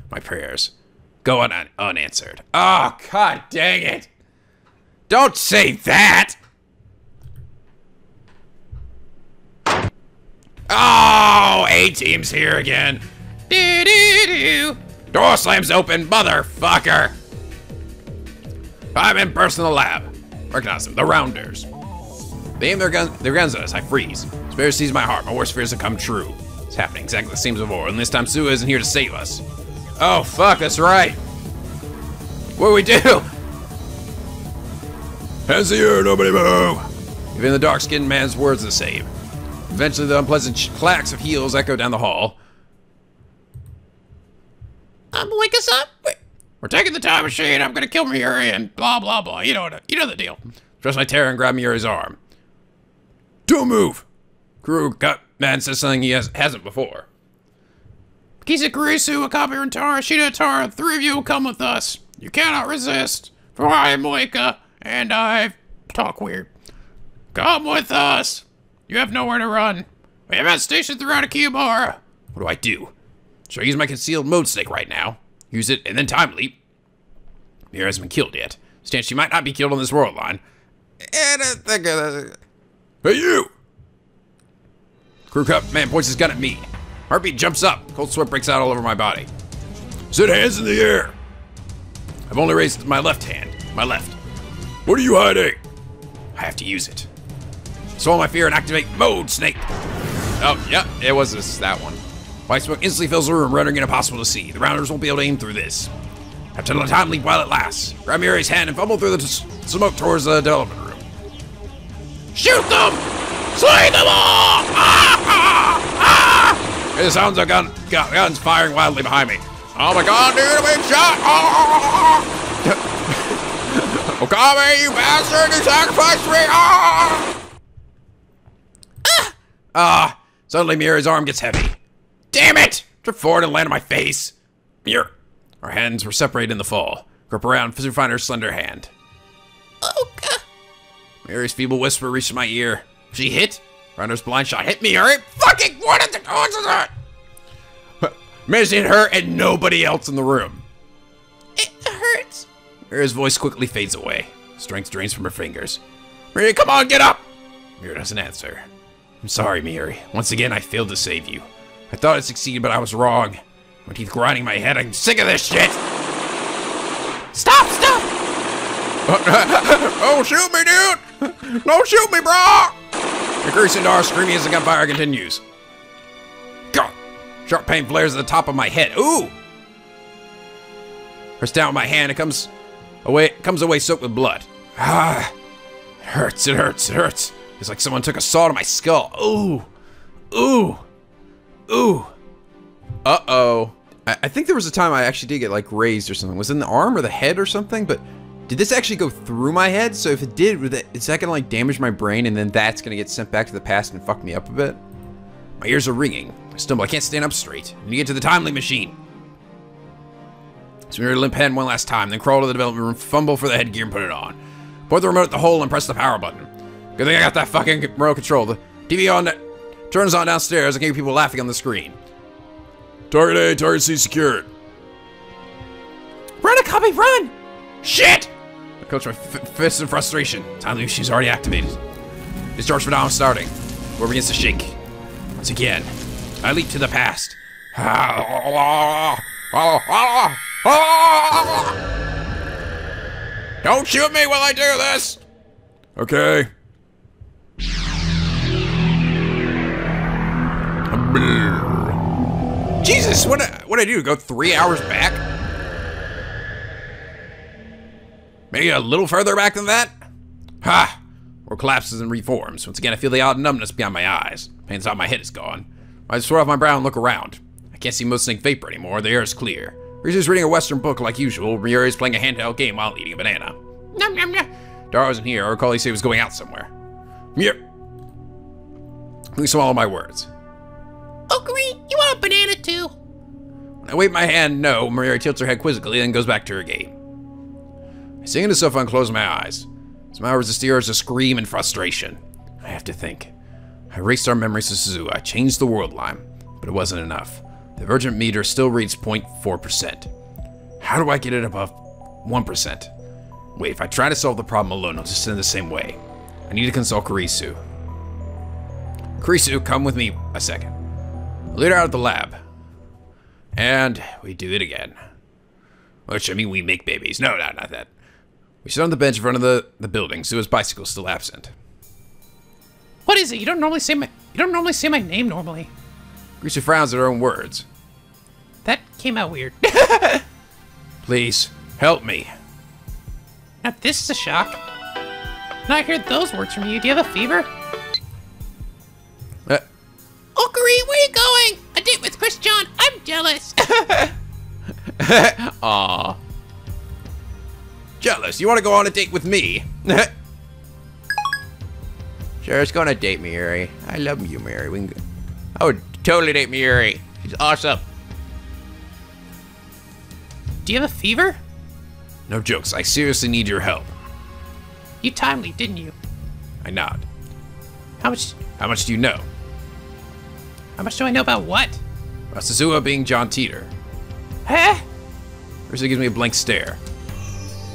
My prayers go un un unanswered. Oh, God dang it. Don't say that. Oh, A-team's here again. Do-do-do. Door slams open, motherfucker. I'm in person in the lab. Recognize them, the rounders. They aim their, gun their guns at us, I freeze. This fear seizes my heart, my worst fears have come true. It's happening exactly the same as before, and this time Suzuha isn't here to save us. Oh fuck, that's right. What do we do? Hands in the air, nobody move. Even the dark-skinned man's words are the same. Eventually, the unpleasant clacks of heels echo down the hall. Um, wake us up! We're taking the time machine. I'm gonna kill Miuri and blah blah blah. You know what? You know the deal. Dress my terror and grab Miuri's arm. Don't move. Kuru cut man says something he has, hasn't before. Kisa, Kurisu, Okabe, and Tara, Ishida, Tara, three of you will come with us. You cannot resist, for I am Moeka and I talk weird. Come with us. You have nowhere to run. We have been stationed throughout Akihabara. What do I do? Should I use my concealed mode snake right now? Use it and then time leap. Miuri hasn't been killed yet. Stan, she might not be killed on this world line. And I think uh, Hey, you! Crew Cup man points his gun at me. Heartbeat jumps up. Cold sweat breaks out all over my body. Sit hands in the air. I've only raised my left hand. My left. What are you hiding? I have to use it. Swallow my fear and activate mode snake. Oh, yep, yeah, it was this, that one. White smoke instantly fills the room, rendering it impossible to see. The rounders won't be able to aim through this. After the time leap while it lasts, grab Miuri's hand and fumble through the smoke towards the development room. Shoot them! Slay them all! Ah! Ah! Ah! It sounds like gun, gun, guns firing wildly behind me. Oh my God, dude, I'm being shot! Ah! Okabe, you bastard, you sacrificed me! Ah! Ah, uh, suddenly Miuri's arm gets heavy. Damn it! Trip forward and land on my face. Miuri. Our hands were separated in the fall. Grip around, to find her slender hand. Oh, God. Miuri's feeble whisper reached my ear. She hit? Rounder's blind shot hit Miuri. Fucking what is the cause of that? Missing her and nobody else in the room. It hurts. Miuri's voice quickly fades away. Strength drains from her fingers. Miuri, come on, get up! Miuri doesn't answer. I'm sorry, Miuri. Once again, I failed to save you. I thought I'd succeed, but I was wrong. My teeth grinding my head. I'm sick of this shit. Stop! Stop! Oh, shoot me, dude! Don't shoot me, bro! The Kurisu screaming as the gunfire continues. God. Sharp pain flares at the top of my head. Ooh! Press down my hand. It comes away. It comes away soaked with blood. Ah! It hurts. It hurts. It hurts. It's like someone took a saw to my skull. Ooh. Ooh. Ooh. Uh-oh. I, I think there was a time I actually did get, like, raised or something. Was it in the arm or the head or something? But did this actually go through my head? So if it did, is that going to, like, damage my brain? And then that's going to get sent back to the past and fuck me up a bit? My ears are ringing. I stumble. I can't stand up straight. I need to get to the timely machine. So we limp head one last time, then crawl to the development room, fumble for the headgear and put it on. Point the remote at the hole and press the power button. Good thing I got that fucking remote control. The T V on turns on downstairs and I can hear people laughing on the screen. Target A, target C secured. Run, Akabe, run! Shit! I clench my fists in frustration. Time loop, she's already activated. Discharge for now, I'm starting. Where begins to shake. Once again, I leap to the past. Don't shoot me while I do this! Okay. Jesus, what what I do? Go three hours back? Maybe a little further back than that? Ha! Or collapses and reforms. Once again, I feel the odd numbness beyond my eyes. Pain inside my head is gone. I swirl off my brow and look around. I can't see most snake vapor anymore. The air is clear. Risu's reading a Western book like usual. Miuri is playing a handheld game while eating a banana. Nom nom nom. Daru isn't here. I recall he said he was going out somewhere. Yep. Please swallow my words. Okuri, you want a banana too? When I wave my hand, no. Miuri tilts her head quizzically and goes back to her game. Seeing this so far, I close my eyes. My resistors to scream in frustration. I have to think. I erased our memories to Suzu. I changed the world line, but it wasn't enough. The divergent meter still reads zero point four percent. How do I get it above one percent? Wait, if I try to solve the problem alone, I'll just send the same way. I need to consult Kurisu. Kurisu, come with me a second. I lead her out of the lab. And we do it again. Which, I mean, we make babies. No, no, not that. We sit on the bench in front of the, the building. Sue's bicycle is still absent. What is it? You don't normally say my you don't normally say my name normally. Greasy frowns at her own words. That came out weird. Please help me. Now this is a shock. Now I heard those words from you. Do you have a fever? Uh, Okuri, where are you going? A date with Chris John. I'm jealous. Aww. Jealous? You want to go on a date with me? Sure, it's going to date Mayuri. I love you, Mayuri. We can go. I would totally date Mayuri. She's awesome. Do you have a fever? No jokes. I seriously need your help. You timely, didn't you? I nod. How much? How much do you know? How much do I know about what? About Suzuha being John Teeter. Huh? First he gives me a blank stare.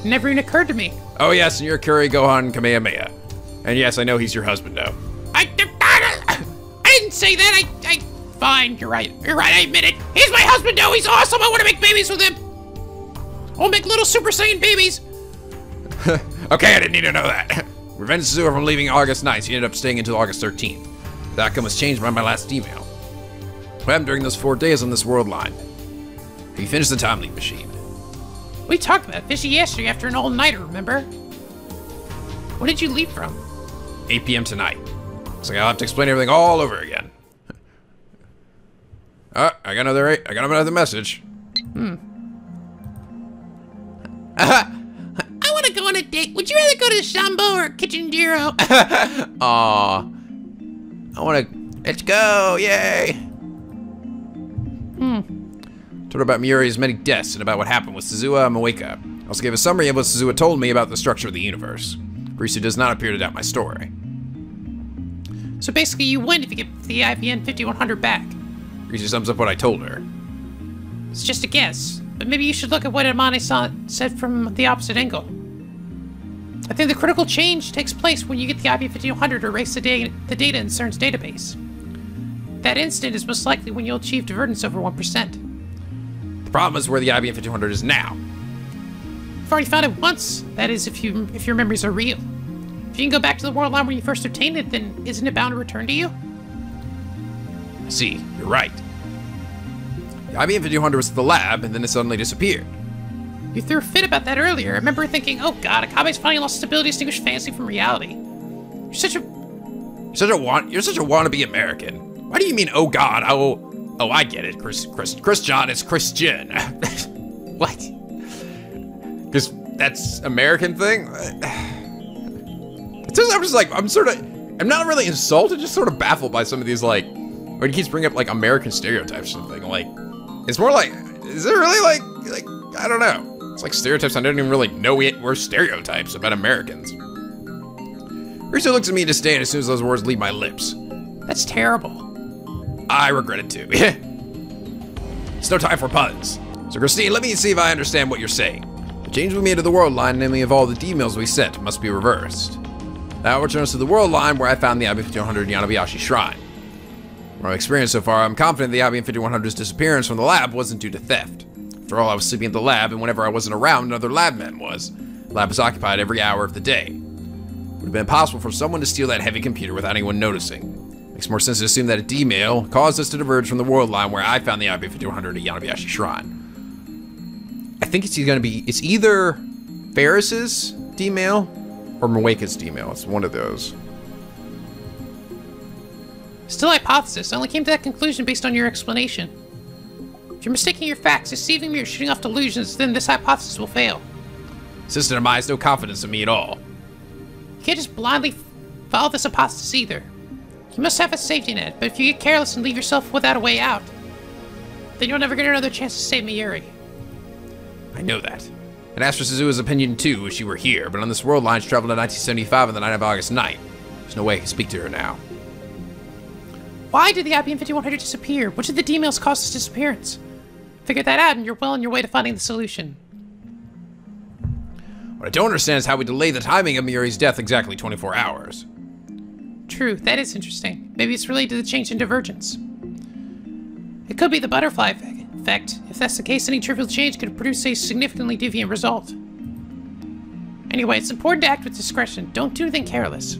Never even occurred to me. Oh yes, and you're Kuri Gohan Kamehameha. And yes, I know he's your husband though. I, I, I didn't say that, I, I, fine, you're right, you're right, I admit it. He's my husband though, he's awesome, I want to make babies with him. I'll make little Super Saiyan babies. Okay, I didn't need to know that. Revenge Suzuha from leaving August ninth, he ended up staying until August thirteenth. The outcome was changed by my last email. What happened during those four days on this world line? He finished the time leap machine. We talked about Fishy yesterday after an all-nighter, remember? What did you leave from? eight p m tonight. Looks like I'll have to explain everything all over again. Oh, I got another I got another message. Hmm. I want to go on a date. Would you rather go to Shambo or Kichendiro? Aw. I want to... Let's go, yay! Hmm. Told her about Mayuri's many deaths and about what happened with Suzuha and Moeka. I also gave a summary of what Suzuha told me about the structure of the universe. Kurisu does not appear to doubt my story. So basically you win if you get the I B M fifty-one hundred back. Kurisu sums up what I told her. It's just a guess, but maybe you should look at what Amane said from the opposite angle. I think the critical change takes place when you get the I B M fifty-one hundred to erase the, da the data in CERN's database. That instant is most likely when you'll achieve divergence over one percent. The problem is where the I B M fifty-one hundred is now. You've already found it once. That is, if you if your memories are real. If you can go back to the world line where you first obtained it, then isn't it bound to return to you? I see. You're right. The I B M fifty-one hundred was at the lab, and then it suddenly disappeared. You threw a fit about that earlier. I remember thinking, "Oh God, Akabe's finally lost his ability to distinguish fantasy from reality." You're such a you're such a want you're such a wannabe American. Why do you mean, "Oh God"? I will. Oh, I get it. Chris, Chris, Chris John is Christian. What? Because that's American thing? It's just, I'm just like, I'm sort of, I'm not really insulted, just sort of baffled by some of these, like, when he keeps bringing up, like, American stereotypes or something. Like, it's more like, is it really like, like, I don't know. It's like stereotypes I didn't even really know it were stereotypes about Americans. Risa looks at me disdain as soon as those words leave my lips. That's terrible. I regret it too. It's no time for puns. So Christine, let me see if I understand what you're saying. The change we made to the world line, namely of all the D-mails we sent, must be reversed. That returns to the world line where I found the I B M fifty-one hundred Yanabashi shrine. From my experience so far, I'm confident the I B M fifty-one hundred's disappearance from the lab wasn't due to theft. After all, I was sleeping at the lab, and whenever I wasn't around, another lab man was. The lab was occupied every hour of the day. It would have been impossible for someone to steal that heavy computer without anyone noticing. Makes more sense to assume that a D-mail caused us to diverge from the world line where I found the I B M fifty-one hundred at Yanabashi Shrine. I think it's going to be, it's either Faris's D-mail or Moeka's D-mail. It's one of those. Still a hypothesis. I only came to that conclusion based on your explanation. If you're mistaking your facts, deceiving me, or shooting off delusions, then this hypothesis will fail. Sister of mine has no confidence in me at all. You can't just blindly follow this hypothesis either. You must have a safety net, but if you get careless and leave yourself without a way out, then you'll never get another chance to save Mayuri. I know that. and asked for Suzuha's opinion too, if she were here, but on this world line she traveled to nineteen seventy-five on the night of August ninth. There's no way I can speak to her now. Why did the I B M fifty-one hundred disappear? Which of the D-mails caused its disappearance? Figure that out and you're well on your way to finding the solution. What I don't understand is how we delayed the timing of Mayuri's death exactly twenty-four hours. True, that is interesting. Maybe it's related to the change in divergence. It could be the butterfly effect. If that's the case, any trivial change could produce a significantly deviant result. Anyway, it's important to act with discretion. Don't do anything careless.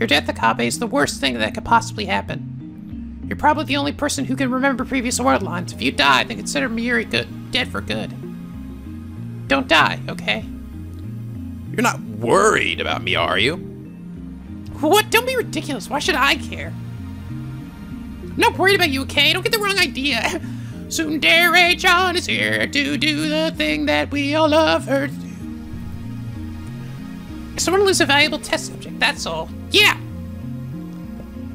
Your death, Okabe, is the worst thing that could possibly happen. You're probably the only person who can remember previous world lines. If you die, then consider Mayuri good, dead for good. Don't die, okay? You're not worried about me, are you? What? Don't be ridiculous. Why should I care? I'm not worried about you, okay? Don't get the wrong idea. Tsundere Chan is here to do the thing that we all love her to do. Someone lose a valuable test subject, that's all. Yeah!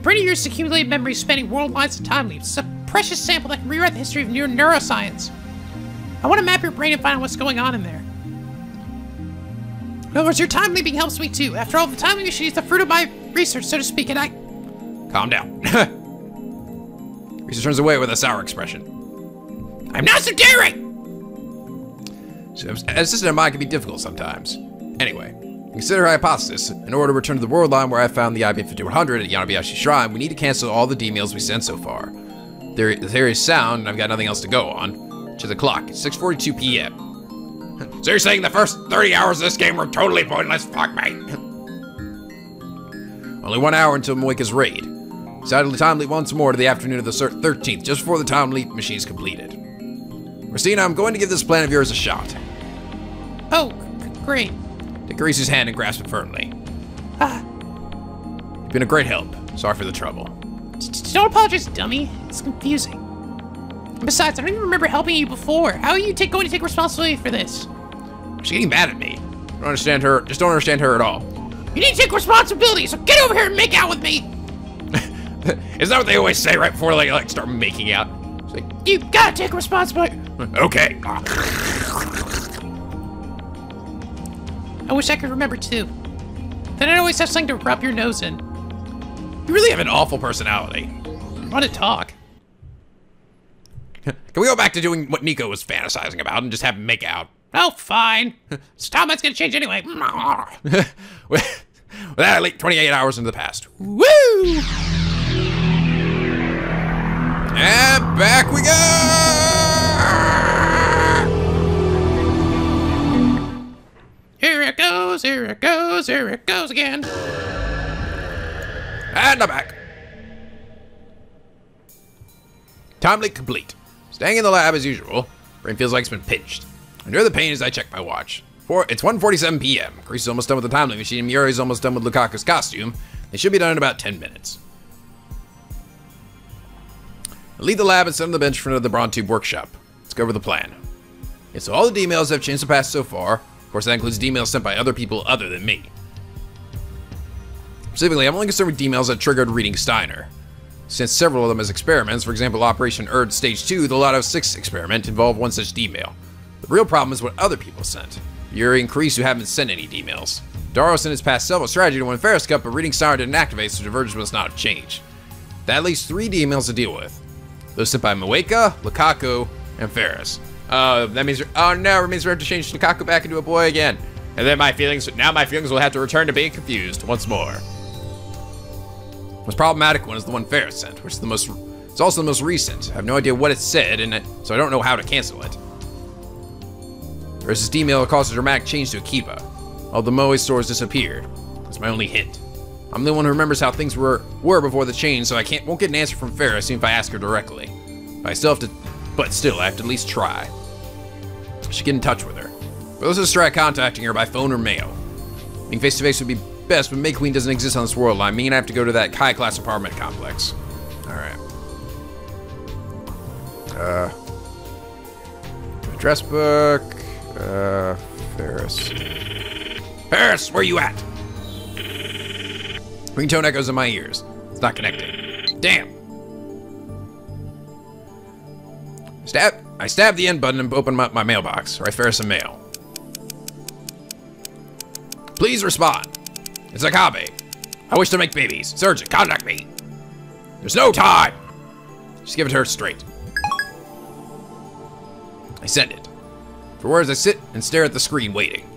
Pretty years accumulated memory spanning world lines and time leaps. It's a precious sample that can rewrite the history of neuro neuroscience. I want to map your brain and find out what's going on in there. In other words, your time leaping helps me too. After all, the time leaping is the fruit of my research, so to speak, and I... Calm down. Research turns away with a sour expression. I'm not so daring! So, a system of mine can be difficult sometimes. Anyway. Consider hypothesis. In order to return to the world line where I found the I B M fifty-one hundred at Yanabashi Shrine, we need to cancel all the D-mails we sent so far. There, the theory is sound, and I've got nothing else to go on. To the clock. It's six forty-two p m So you're saying the first thirty hours of this game were totally pointless? Fuck me. Only one hour until Moeka's raid. Decided to time leap once more to the afternoon of the thirteenth, just before the time leap machine is completed. Christina, I'm going to give this plan of yours a shot. Oh, great. Take Kurisu's hand and grasp it firmly. Ah. You've been a great help. Sorry for the trouble. Don't apologize, dummy. It's confusing. Besides, I don't even remember helping you before. How are you take, going to take responsibility for this? She's getting mad at me. I don't understand her. Just don't understand her at all. You need to take responsibility, so get over here and make out with me! Is that what they always say right before they like start making out? It's like, you gotta take responsibility. Okay. I wish I could remember too. Then I'd always have something to rub your nose in. You really have an awful personality. I want to talk. Can we go back to doing what Nico was fantasizing about and just have him make out? Oh, fine. Starlight's gonna change anyway. With that, I leaped twenty-eight hours into the past. Woo! And back we go! Here it goes, here it goes, here it goes again. And I'm back. Time leak complete. Staying in the lab as usual. Brain feels like it's been pinched. I endure the pain as I check my watch. Four, it's one forty-seven p m Kurisu's almost done with the time leap machine. Miuri's almost done with Lukaku's costume. They should be done in about ten minutes. I leave the lab and sit on the bench in front of the Braun Tube Workshop. Let's go over the plan. Okay, so all the D-mails have changed the past so far. Of course, that includes D-mails sent by other people other than me. Specifically, I'm only concerned with D-mails that triggered Reading Steiner. Since several of them as experiments, for example, Operation Erd Stage two, the Lotto six experiment, involved one such D-mail. The real problem is what other people sent. Yuri and Kurisu haven't sent any D-mails. Daru sent his past several strategy to win Faris Cup, but Reading Steiner didn't activate, so divergence must not have changed. That leaves three D-mails to deal with. Those sent by Moeka, Lukaku, and Faris. Uh, that means, oh no, it means we have to change Lukaku back into a boy again. And then my feelings, now my feelings will have to return to being confused once more. The most problematic one is the one Faris sent, which is the most, it's also the most recent. I have no idea what it said, and so I don't know how to cancel it. There's this email that caused a dramatic change to Akiba. All the Moe stores disappeared. That's my only hint. I'm the one who remembers how things were were before the change, so I can't won't get an answer from Faris even if I ask her directly. But I still have to, but still I have to at least try. I should get in touch with her. But let's just try contacting her by phone or mail. Being face to face would be best, but May Queen doesn't exist on this world line. I mean, I have to go to that high class apartment complex. All right. Uh, address book. Uh, Faris. Faris, where you at? Ringtone echoes in my ears. It's not connected. Damn. Stab. I stab the end button and open up my, my mailbox. Write Faris a mail. Please respond. It's Okabe. I wish to make babies. Surgeon, contact me. There's no time. Just give it to her straight. I send it. For whereas I sit and stare at the screen waiting.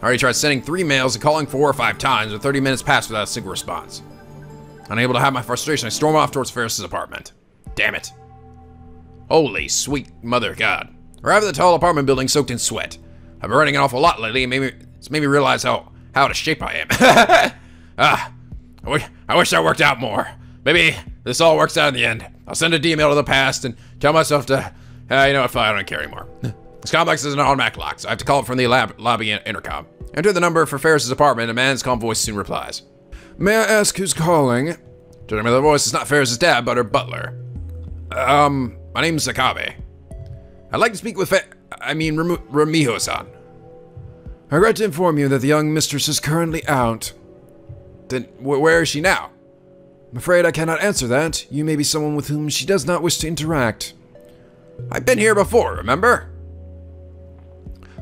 I already tried sending three mails and calling four or five times, but thirty minutes passed without a single response. Unable to hide my frustration, I storm off towards Ferris's apartment. Damn it. Holy sweet mother God. Arrived at the tall apartment building soaked in sweat. I've been running an awful lot lately, and made me, it's made me realize how, how out of shape I am. ah, I, w I wish I worked out more. Maybe this all works out in the end. I'll send a D-mail to the past and tell myself to, uh, you know what, I don't care anymore. This complex isn't on Mac locks. I have to call it from the lab, lobby intercom. Enter the number for Ferris's apartment, and a man's calm voice soon replies. May I ask who's calling? Judging by the voice, it's not Ferris's dad, but her butler. Um, my name's Okabe. I'd like to speak with Fer- I mean, Ramiho-san. I regret to inform you that the young mistress is currently out. Then, wh where is she now? I'm afraid I cannot answer that. You may be someone with whom she does not wish to interact. I've been here before, remember?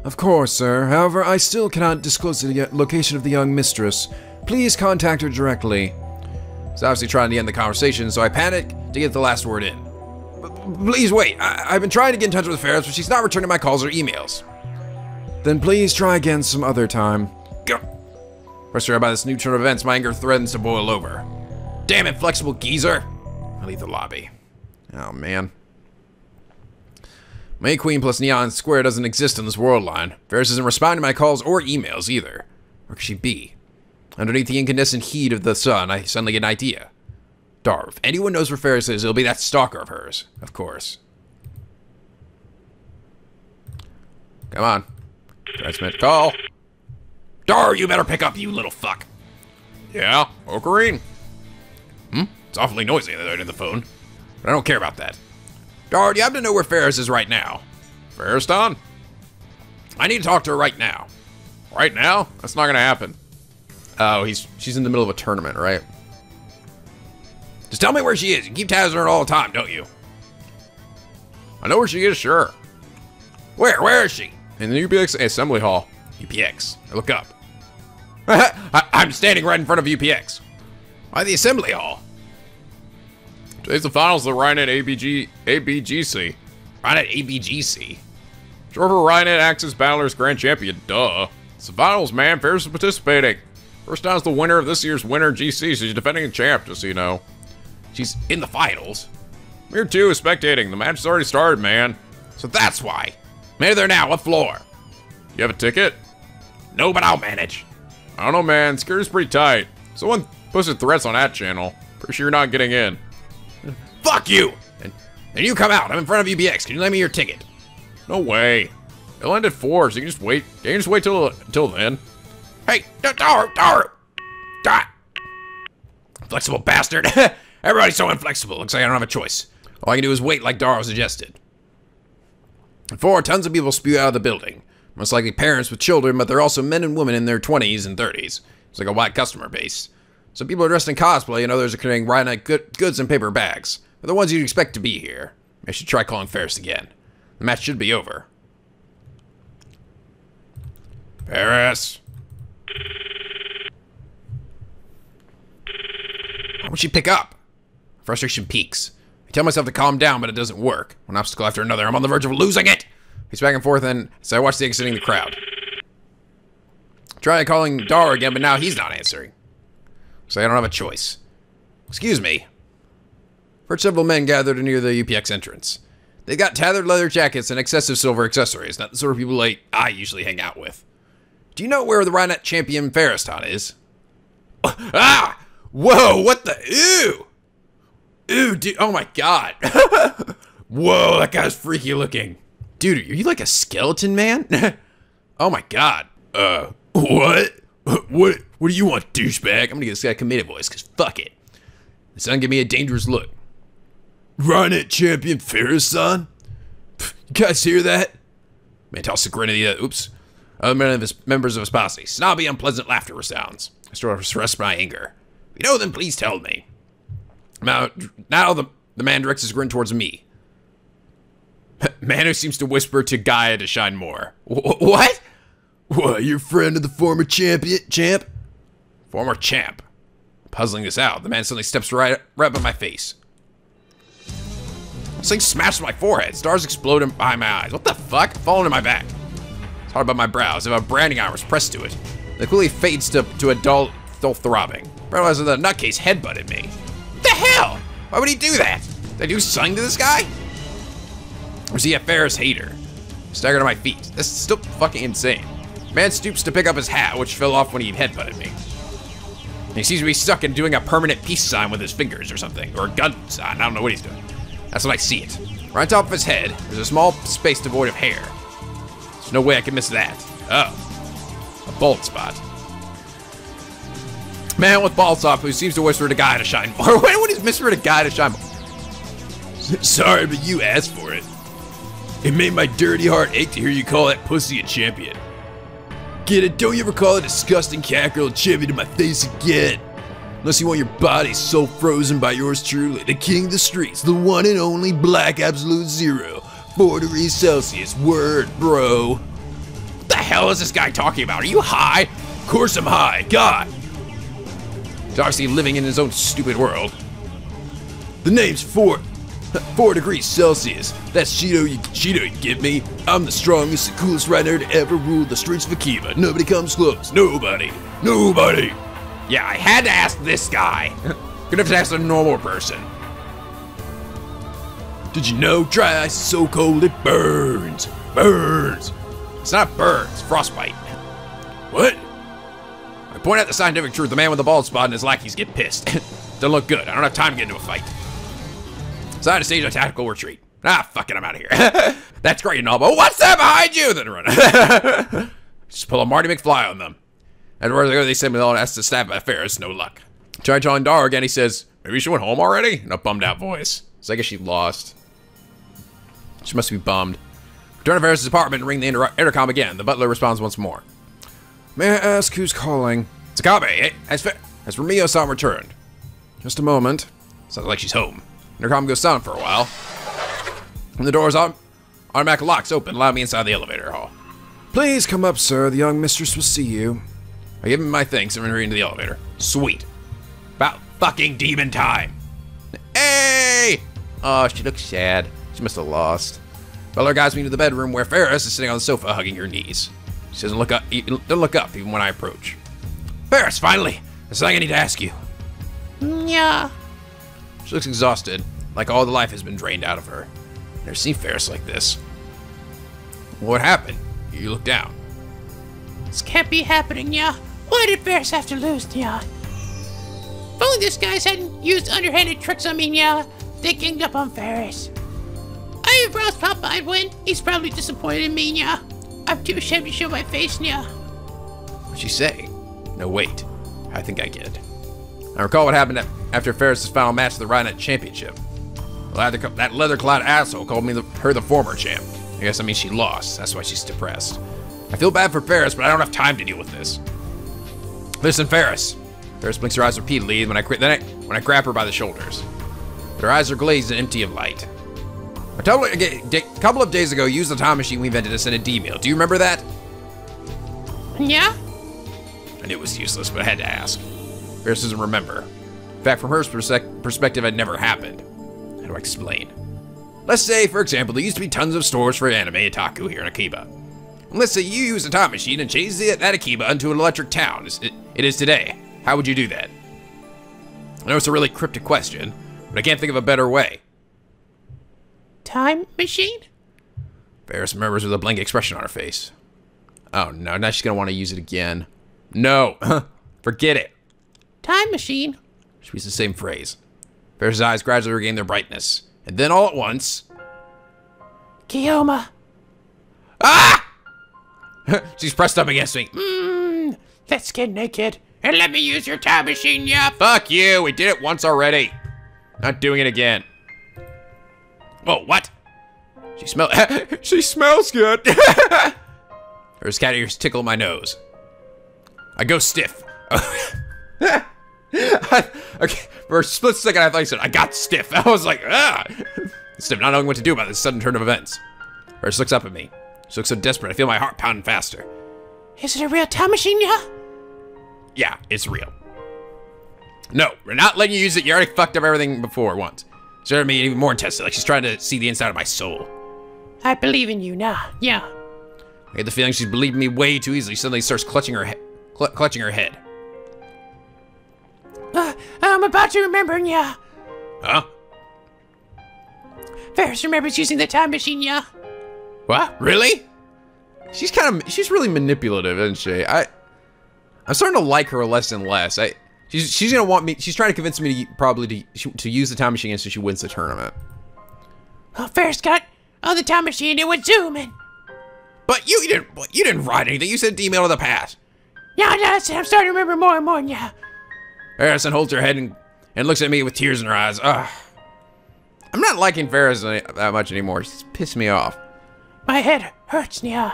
Of course, sir. However, I still cannot disclose the location of the young mistress. Please contact her directly. He's obviously trying to end the conversation, so I panic to get the last word in. Please wait. I I've been trying to get in touch with Faris, but she's not returning my calls or emails. Then please try again some other time. Go. Frustrated by this new turn of events, my anger threatens to boil over. Damn it, flexible geezer. I leave the lobby. Oh, man. May Queen plus Neon Square doesn't exist in this world line. Faris isn't responding to my calls or emails either. Where could she be? Underneath the incandescent heat of the sun, I suddenly get an idea. Darv, if anyone knows where Faris is, it'll be that stalker of hers, of course. Come on. Transmit call. Darv, you better pick up, you little fuck. Yeah, Ocarine. Hmm? It's awfully noisy at the end of the phone. But I don't care about that. Darv, you have to know where Faris is right now. Faris-tan? I need to talk to her right now. Right now? That's not gonna happen. Oh, he's she's in the middle of a tournament, right? Just tell me where she is. You keep tabs on her all the time, don't you? I know where she is, sure. Where? Where is she? In the U P X assembly hall. U P X. I look up. I, I'm standing right in front of U P X. Why the assembly hall? Today's the finals of the Rai-Net A B G C. Rai-Net A B G C. Short Rai-Net Axis Battlers Grand Champion. Duh. It's the finals, man. Faris is participating. First down is the winner of this year's winner G C. So she's defending a champ, just so you know. She's in the finals. Mir two is spectating. The match has already started, man. So that's why. Maybe they're now. What floor? You have a ticket? No, but I'll manage. I don't know, man. Security's pretty tight. Someone posted threats on that channel. Pretty sure you're not getting in. Fuck you! And, and you come out. I'm in front of U B X. Can you lend me your ticket? No way. It'll end at four, so you can just wait. You can just wait till, till then. Hey! Daru! Daru! Daru! Flexible bastard. Everybody's so inflexible. Looks like I don't have a choice. All I can do is wait like Daru suggested. And four, tons of people spew out of the building. Most likely parents with children, but they're also men and women in their twenties and thirties. It's like a wide customer base. Some people are dressed in cosplay, and others are carrying Rai-Net good goods in paper bags. They're the ones you'd expect to be here. I should try calling Faris again. The match should be over. Faris. Why would she pick up? Frustration peaks. I tell myself to calm down, but it doesn't work. One obstacle after another, I'm on the verge of losing it! He's back and forth, and so I watch the exiting the crowd. Try calling Daru again, but now he's not answering. So I don't have a choice. Excuse me. First, several men gathered near the U P X entrance. They got tattered leather jackets and excessive silver accessories, not the sort of people like I usually hang out with. Do you know where the Rai-Net champion Faris-tan is? Ah! Whoa, what the? Ew! Ew, dude, oh my god. Whoa, that guy's freaky looking. Dude, are you like a skeleton man? Oh my god. Uh, what? What What do you want, douchebag? I'm gonna give this guy a comedic voice, cause fuck it. The son gave me a dangerous look. Rai-Net champion Faris-tan? You guys hear that? Man tossed a grin at the uh, oops. Other men of his, members of his posse. Snobby, unpleasant laughter resounds. I struggle to express my anger. You know, then please tell me. Now, now the, the man directs his grin towards me. Man who seems to whisper to Gaia to shine more. W what? What, you're friend of the former champion? Champ? Former champ. Puzzling this out, the man suddenly steps right, right up in my face. This thing smashed my forehead. Stars explode behind my eyes. What the fuck? Falling in my back. It's hard above my brows. If a branding iron was pressed to it, it quickly fades to, to a dull, dull throbbing. Realized that the nutcase headbutted me. What the hell? Why would he do that? Did I do something to this guy? Or is he a Faris hater? Staggered to my feet. This is still fucking insane. Man stoops to pick up his hat, which fell off when he headbutted me. And he seems to be stuck in doing a permanent peace sign with his fingers or something, or a gun sign. I don't know what he's doing. That's when I see it. Right on top of his head, there's a small space devoid of hair. There's no way I can miss that. Oh, a bald spot. Man with balls off who seems to whisper to Gaia to shine more. Why would he whisper to Gaia to shine more? Sorry, but you asked for it. It made my dirty heart ache to hear you call that pussy a champion. Get it? Don't you ever call a disgusting cat girl a champion to my face again. Unless you want your body so frozen by yours truly, the king of the streets, the one and only Black Absolute Zero, four degrees Celsius, word bro. What the hell is this guy talking about? Are you high? Of course I'm high, God. He's obviously living in his own stupid world. The name's four, four degrees Celsius. That's Cheeto, you Cheeto, you get me? I'm the strongest and coolest rider to ever rule the streets of Akiba. Nobody comes close, nobody, nobody. Yeah, I had to ask this guy. Gonna have to ask a normal person. Did you know dry ice is so cold it burns? Burns. It's not burns, frostbite. What? I point out the scientific truth. The man with the bald spot and his lackeys get pissed. Doesn't look good. I don't have time to get into a fight. So I had to stage a tactical retreat. Ah, fuck it, I'm out of here. That's great and all, but what's that behind you? Then run. Just pull a Marty McFly on them. And where they go, they send me all and ask to stab at Faris. No luck. Try telling Daru again. He says, maybe she went home already? In a bummed out voice. So I guess she lost. She must be bummed. Return to Faris' apartment and ring the inter intercom again. The butler responds once more. May I ask who's calling? It's Okabe. Has, has Romeo-san returned? Just a moment. Sounds like she's home. Intercom goes silent for a while. And the door's on. Automatic locks open, allowing me inside the elevator hall. Please come up, sir. The young mistress will see you. I give him my thanks and return to the elevator. Sweet. About fucking demon time. Hey! Oh, she looks sad. She must have lost. Butler guides me to the bedroom where Faris is sitting on the sofa hugging her knees. She doesn't look up, doesn't look up even when I approach. Faris, finally! There's something I need to ask you. Yeah. She looks exhausted, like all the life has been drained out of her. I've never seen Faris like this. What happened? You look down. This can't be happening, yeah. Why did Faris have to lose, yeah? If only these guys hadn't used underhanded tricks on me, yeah. They ganged up on Faris. I aroused Papa I'd win. He's probably disappointed in me, yeah. I'm too ashamed to show my face, yeah. What'd she say? No, wait. I think I get it. I recall what happened after Faris' final match of the Rai-Net Championship. That leather-clad asshole called me the, her the former champ. I guess I mean she lost. That's why she's depressed. I feel bad for Faris, but I don't have time to deal with this. Listen, Faris. Faris blinks her eyes repeatedly when I, then I, when I grab her by the shoulders. But her eyes are glazed and empty of light. A couple of days ago, used the time machine we invented to send a D-mail. Do you remember that? Yeah. I knew it was useless, but I had to ask. Faris doesn't remember. In fact, from her perspective, it never happened. How do I explain? Let's say, for example, there used to be tons of stores for anime otaku here in Akiba. Let's say you use a time machine and change the, that Akiba into an electric town. It, it is today. How would you do that? I know it's a really cryptic question, but I can't think of a better way. Time machine? Faris murmurs with a blank expression on her face. Oh no, now she's going to want to use it again. No, forget it. Time machine? She uses the same phrase. Faris' eyes gradually regain their brightness. And then all at once... Kiyoma. Ah! She's pressed up against me. Mmm, let's get naked and let me use your time machine, yeah. Fuck you, we did it once already. Not doing it again. Oh, what? She smells, she smells good. Her cat ears tickle my nose. I go stiff. Okay, for a split second I thought you said, I got stiff. I was like, ah. Stiff, not knowing what to do about this sudden turn of events. First looks up at me. She looks so desperate, I feel my heart pounding faster. Is it a real time machine, yeah? Yeah, it's real. No, we're not letting you use it. You already fucked up everything before once. So I mean, even more intensely. Like she's trying to see the inside of my soul. I believe in you now. Yeah. I get the feeling she's believing me way too easily. She suddenly starts clutching her, cl clutching her head. Uh, I'm about to remember, yeah. Huh? Faris remembers using the time machine, yeah. What? Really? She's kind of, she's really manipulative, isn't she? I, I'm starting to like her less and less. I, she's, she's gonna want me. She's trying to convince me to probably to, to use the time machine so she wins the tournament. Oh, Faris got on the time machine. It was zooming. But you, you didn't, you didn't write anything. You said D-mail to the past. No, no, I'm starting to remember more and more. Yeah. Faris holds her head and and looks at me with tears in her eyes. Ugh. I'm not liking Faris that much anymore. She's pissed me off. My head hurts, Nia.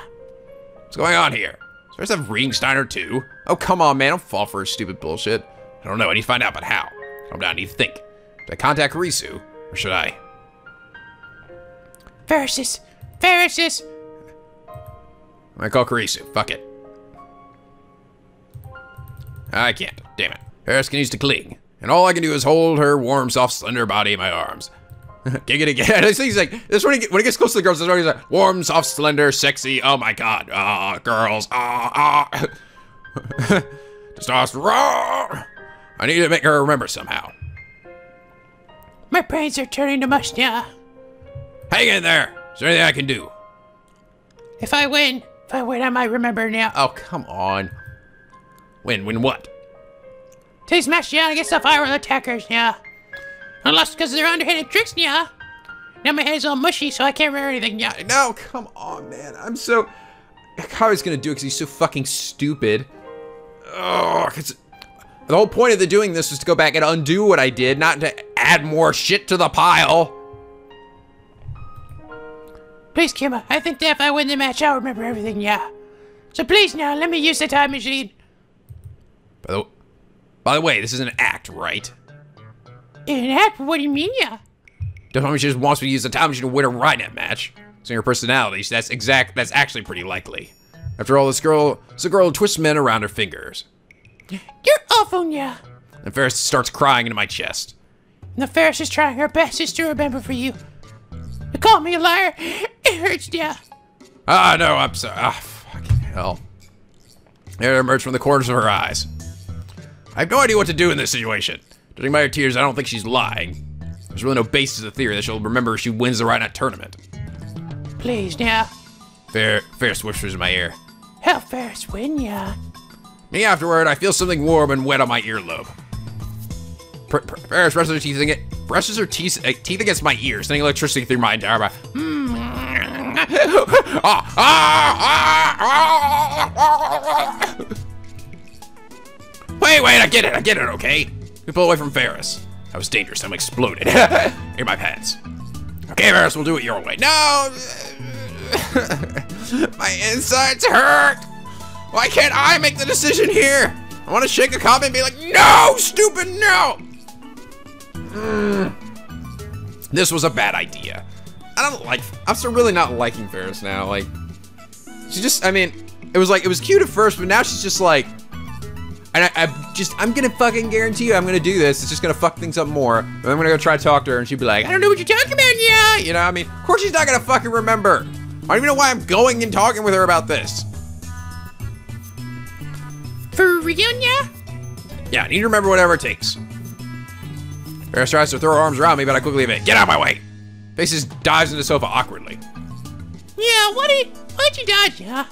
What's going on here? Does Faris have Reading Steiner too? Oh, come on, man. Don't fall for her stupid bullshit. I don't know. I need to find out, but how? Calm down. I need to think. Should I contact Kurisu? Or should I? Faris is... Faris is... I'm gonna call Kurisu. Fuck it. I can't. Damn it. Faris can use to cling. And all I can do is hold her warm, soft, slender body in my arms. Giggity, again. This thing's like, this when, he get, when it gets close to the girls, it's always like, warm, soft, slender, sexy, oh my god, ah, oh, girls, ah, oh, ah. Oh. Testosterone. I need to make her remember somehow. My brains are turning to mush now. Hang in there. Is there anything I can do? If I win, if I win, I might remember now. Oh, come on. Win, win what? To smash down against the viral attackers, yeah. I lost because of their underhanded tricks, yeah. Now my head is all mushy, so I can't remember anything, yeah. No, come on, man. I'm so... Akaru's gonna do it because he's so fucking stupid. Ugh, cause the whole point of the doing this was to go back and undo what I did, not to add more shit to the pile. Please, Kimma, I think that if I win the match, I'll remember everything, yeah. So please, now, let me use the time machine. By the, by the way, this is an act, right? An act? What do you mean, yeah? Don't tell me she just wants me to use the time machine to win a Rai-Net match. So your personality, that's exact. That's actually pretty likely. After all, this girl, this girl twists men around her fingers. You're awful, yeah. And Faris starts crying into my chest. And the Faris is trying her best just to remember for you. You call me a liar. It hurts, yeah. Ah, no, I'm sorry. Ah, fucking hell. Air emerged from the corners of her eyes. I have no idea what to do in this situation. Judging by her tears, I don't think she's lying. There's really no basis of theory that she'll remember if she wins the Rai-Net tournament. Please, now. Fair, Faris whispers in my ear. Help Faris win, yeah. Me afterward, I feel something warm and wet on my earlobe. Per per Faris brushes her teeth against, brushes her teeth, uh, teeth against my ears, sending electricity through my entire body. Mm. ah, ah, ah, ah, ah. Wait, wait, I get it, I get it, okay? We pull away from Faris. That was dangerous. I'm exploded. Here are my pants. Okay, Faris, we'll do it your way. No! My insides hurt! Why can't I make the decision here? I want to shake a Okabe and be like, no, stupid, no! Mm. This was a bad idea. I don't like, I'm still really not liking Faris now. Like, she just, I mean, it was like, it was cute at first, but now she's just like, and I, I just, I'm gonna fucking guarantee you I'm gonna do this. It's just gonna fuck things up more. And I'm gonna go try to talk to her and she'd be like, I don't know what you're talking about, yeah. You know, I mean, of course she's not gonna fucking remember. I don't even know why I'm going and talking with her about this. For real, yeah? Yeah, I need to remember whatever it takes. Faris tries to throw her arms around me, but I quickly evade. Get out of my way. Faces dives into the sofa awkwardly. Yeah, what did, why'd you dodge, yeah?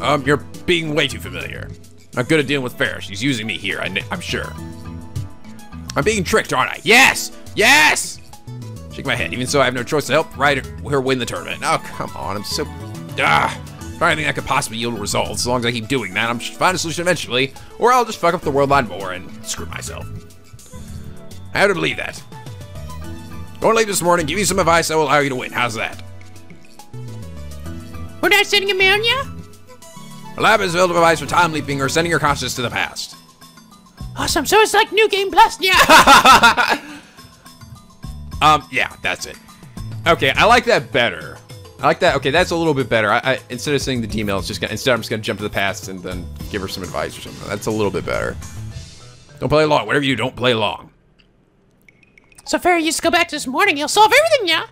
Um, you're being way too familiar. Not good at dealing with Faris. She's using me here, I'm sure. I'm being tricked, aren't I? Yes! Yes! Shake my head. Even so, I have no choice to help Ryder her win the tournament. Oh, come on. I'm so... Ah! Trying to think I could possibly yield results. As long as I keep doing that, I'm just find a solution eventually. Or I'll just fuck up the world line more and screw myself. I have to believe that. Don't leave this morning. Give you some advice that will allow you to win. How's that? We're not sending a man, yeah? A lab is filled with advice for time leaping or sending your consciousness to the past. Awesome, so it's like New Game Plus, yeah! um, yeah, that's it. Okay, I like that better. I like that. Okay, that's a little bit better. I, I instead of saying the D-mail, it's just gonna, instead I'm just gonna jump to the past and then give her some advice or something. That's a little bit better. Don't play long. Whatever you do, don't play long. So Fairy used to go back to this morning. He'll solve everything, yeah.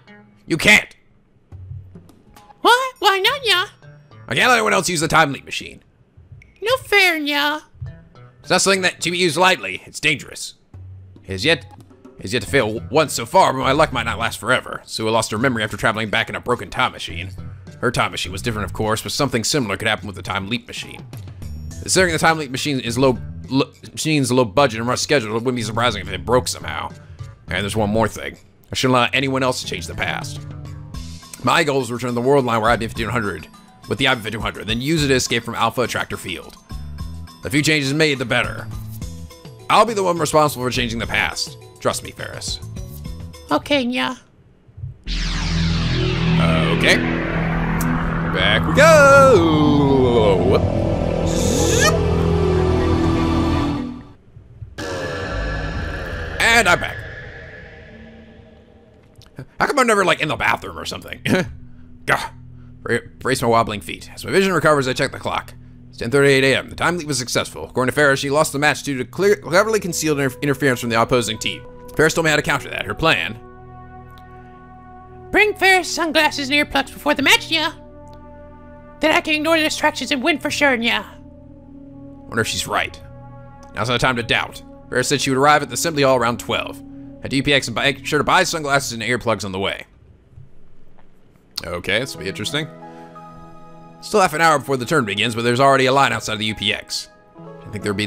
You can't. What? Why not, yeah? I can't let anyone else use the time leap machine. No fair, yeah. It's not something that to be used lightly. It's dangerous. It has yet, it has yet to fail once so far, but my luck might not last forever. Suha lost her memory after traveling back in a broken time machine. Her time machine was different, of course, but something similar could happen with the time leap machine. Considering the time leap machine is low, lo, machine's low budget and rough schedule, it wouldn't be surprising if it broke somehow. And there's one more thing. I shouldn't allow anyone else to change the past. My goal is to return to the world line where I B M fifteen hundred, with the I B M fifteen hundred, then use it to escape from Alpha Attractor Field. The few changes made, the better. I'll be the one responsible for changing the past. Trust me, Faris. Okay, yeah. Okay. Back we go! And I'm back. How come I'm never, like, in the bathroom or something? Gah. Brace my wobbling feet. As my vision recovers, I check the clock. It's ten thirty-eight a m The time leap was successful. According to Faris, she lost the match due to clear, cleverly concealed inter interference from the opposing team. Faris told me how to counter that. Her plan... Bring Faris sunglasses and earplugs before the match, yeah? Then I can ignore the distractions and win for sure, yeah? I wonder if she's right. Now's not time to doubt. Faris said she would arrive at the assembly hall around twelve. At U P X and make sure to buy sunglasses and earplugs on the way. Okay, this will be interesting. Still half an hour before the turn begins, but there's already a line outside of the U P X. I didn't think there'd be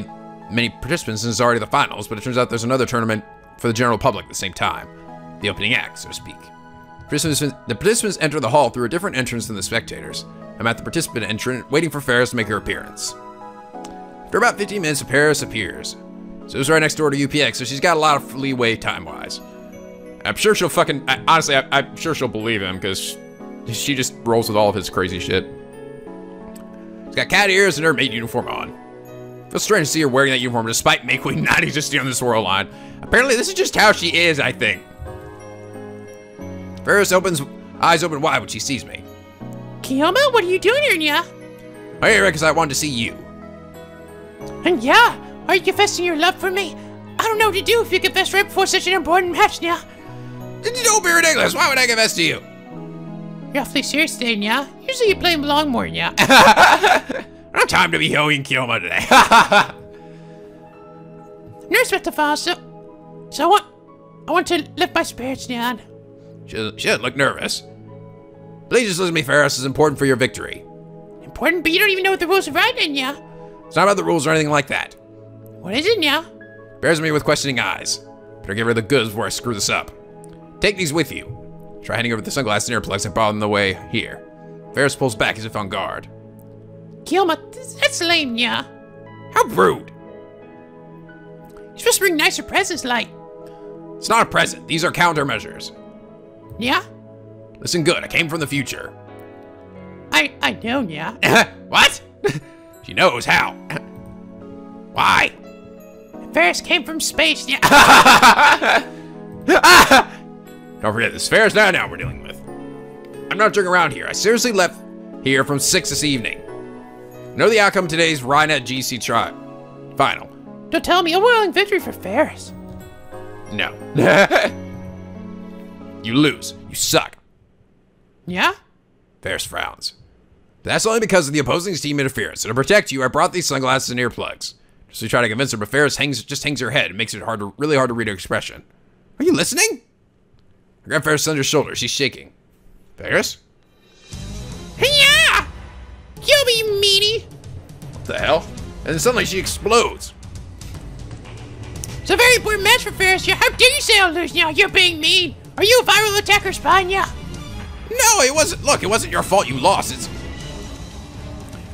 many participants since it's already the finals, but it turns out there's another tournament for the general public at the same time. The opening act, so to speak. Participants, the participants enter the hall through a different entrance than the spectators. I'm at the participant entrance, waiting for Faris to make her appearance. After about fifteen minutes, Faris appears. So it's right next door to U P X, so she's got a lot of leeway time-wise. I'm sure she'll fucking... I, honestly, I, I'm sure she'll believe him, because she, she just rolls with all of his crazy shit. She's got cat ears and her maid uniform on. It's strange to see her wearing that uniform, despite making not existing on this world line. Apparently, this is just how she is, I think. Faris opens... eyes open wide when she sees me. Kiyoma, what are you doing here, Nya? I'm here because I wanted to see you. And yeah... Are you confessing your love for me? I don't know what to do if you confess right before such an important match, Nya. Don't be ridiculous. Why would I confess to you? You're awfully serious today, Nya. Usually you play along more, Nya. I don't have time to be hoeing Kiyoma today. Nurse about to fall, so, so I want, I want to lift my spirits, Nya. She doesn't, she doesn't look nervous. Please just listen to me, Faris. It's important for your victory. Important? But you don't even know what the rules are right in, Nya. It's not about the rules or anything like that. What is it, Nya? Bears me with questioning eyes. Better give her the goods before I screw this up. Take these with you. Try handing over the sunglasses and earplugs I bought on the way here. Faris pulls back as if on guard. Kiyoma, that's lame, Nya. How rude. You're supposed to bring nicer presents, like... It's not a present. These are countermeasures. Nya? Listen good. I came from the future. I, I know, Nya. What? She knows how. Why? Faris came from space, yeah. Don't forget this. Faris now, now we're dealing with. I'm not joking around here. I seriously left here from six this evening. I know the outcome of today's Rai-Net G C trial final. Don't tell me a whirling victory for Faris. No. You lose. You suck. Yeah? Faris frowns. But that's only because of the opposing team interference. So to protect you, I brought these sunglasses and earplugs. So you try to convince her, but Faris hangs, just hangs her head and makes it hard to, really hard to read her expression. Are you listening? I grab Faris under her shoulder. She's shaking. Faris? Yeah! You'll be meaty! What the hell? And then suddenly she explodes. It's a very important match for Faris. How dare you say I'll lose now? You're being mean. Are you a viral attacker spying now? No, it wasn't. Look, it wasn't your fault you lost. It's...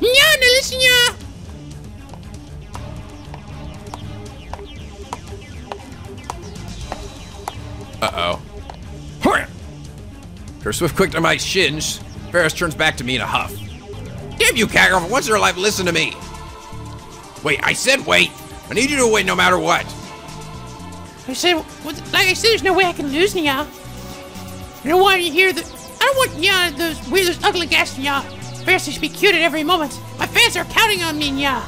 Yeah, no, listen, yeah. Uh-oh. Her swift quick to my shins, Faris turns back to me in a huff. Damn you, Kakeru, for once in her life, listen to me. Wait, I said wait. I need you to win no matter what. I said, like I said, there's no way I can lose now. I don't want you to hear the, I don't want ya, those weird, ugly gas, ya. Faris be cute at every moment. My fans are counting on me, ya.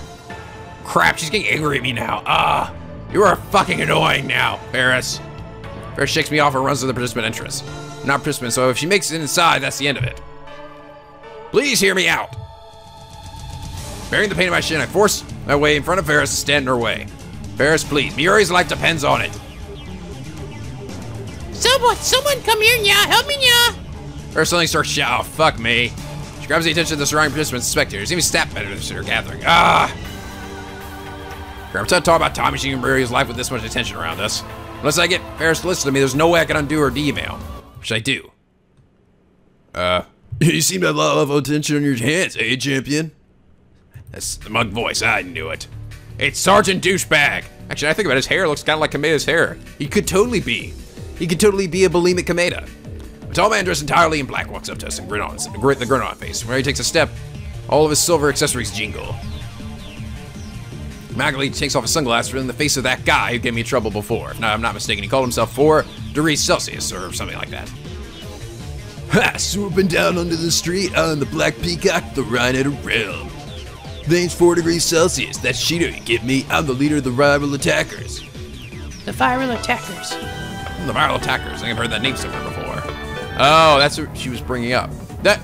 Crap, she's getting angry at me now. Ah, uh, you are fucking annoying now, Faris. Faris shakes me off and runs to the participant entrance. I'm not participant, so if she makes it inside, that's the end of it. Please hear me out. Bearing the pain in my shin, I force my way in front of Faris to stand in her way. Faris, please. Mayuri's life depends on it. Someone, someone come here, nya. Help me, nya. Faris suddenly starts shouting, oh, fuck me. She grabs the attention of the surrounding participants and spectators. Even staff members are gathering. Ah! I'm not talking about Tommy Sheen and Mayuri's life with this much attention around us. Unless I get Faris to listen to me, there's no way I can undo her D-mail. Which I do. Uh, you seem to have a lot of attention on your hands, eh, champion? That's the mug voice. I knew it. It's Sergeant Douchebag. Actually, I think about it, his hair looks kind of like Kameda's hair. He could totally be. He could totally be a bulimic Kameda. A tall man dressed entirely in black walks up to us and grin on us, grit the grin on face. Whenever he takes a step, all of his silver accessories jingle. Magically takes off his sunglasses in the face of that guy who gave me trouble before. If not, I'm not mistaken, he called himself four degrees Celsius or something like that. Ha! Swooping down onto the street on the Black Peacock, the Rai-Net realm. Thanks, four degrees Celsius. That's Shido you give me. I'm the leader of the viral attackers. The viral attackers. The viral attackers. I think I've heard that name somewhere before. Oh, that's what she was bringing up. That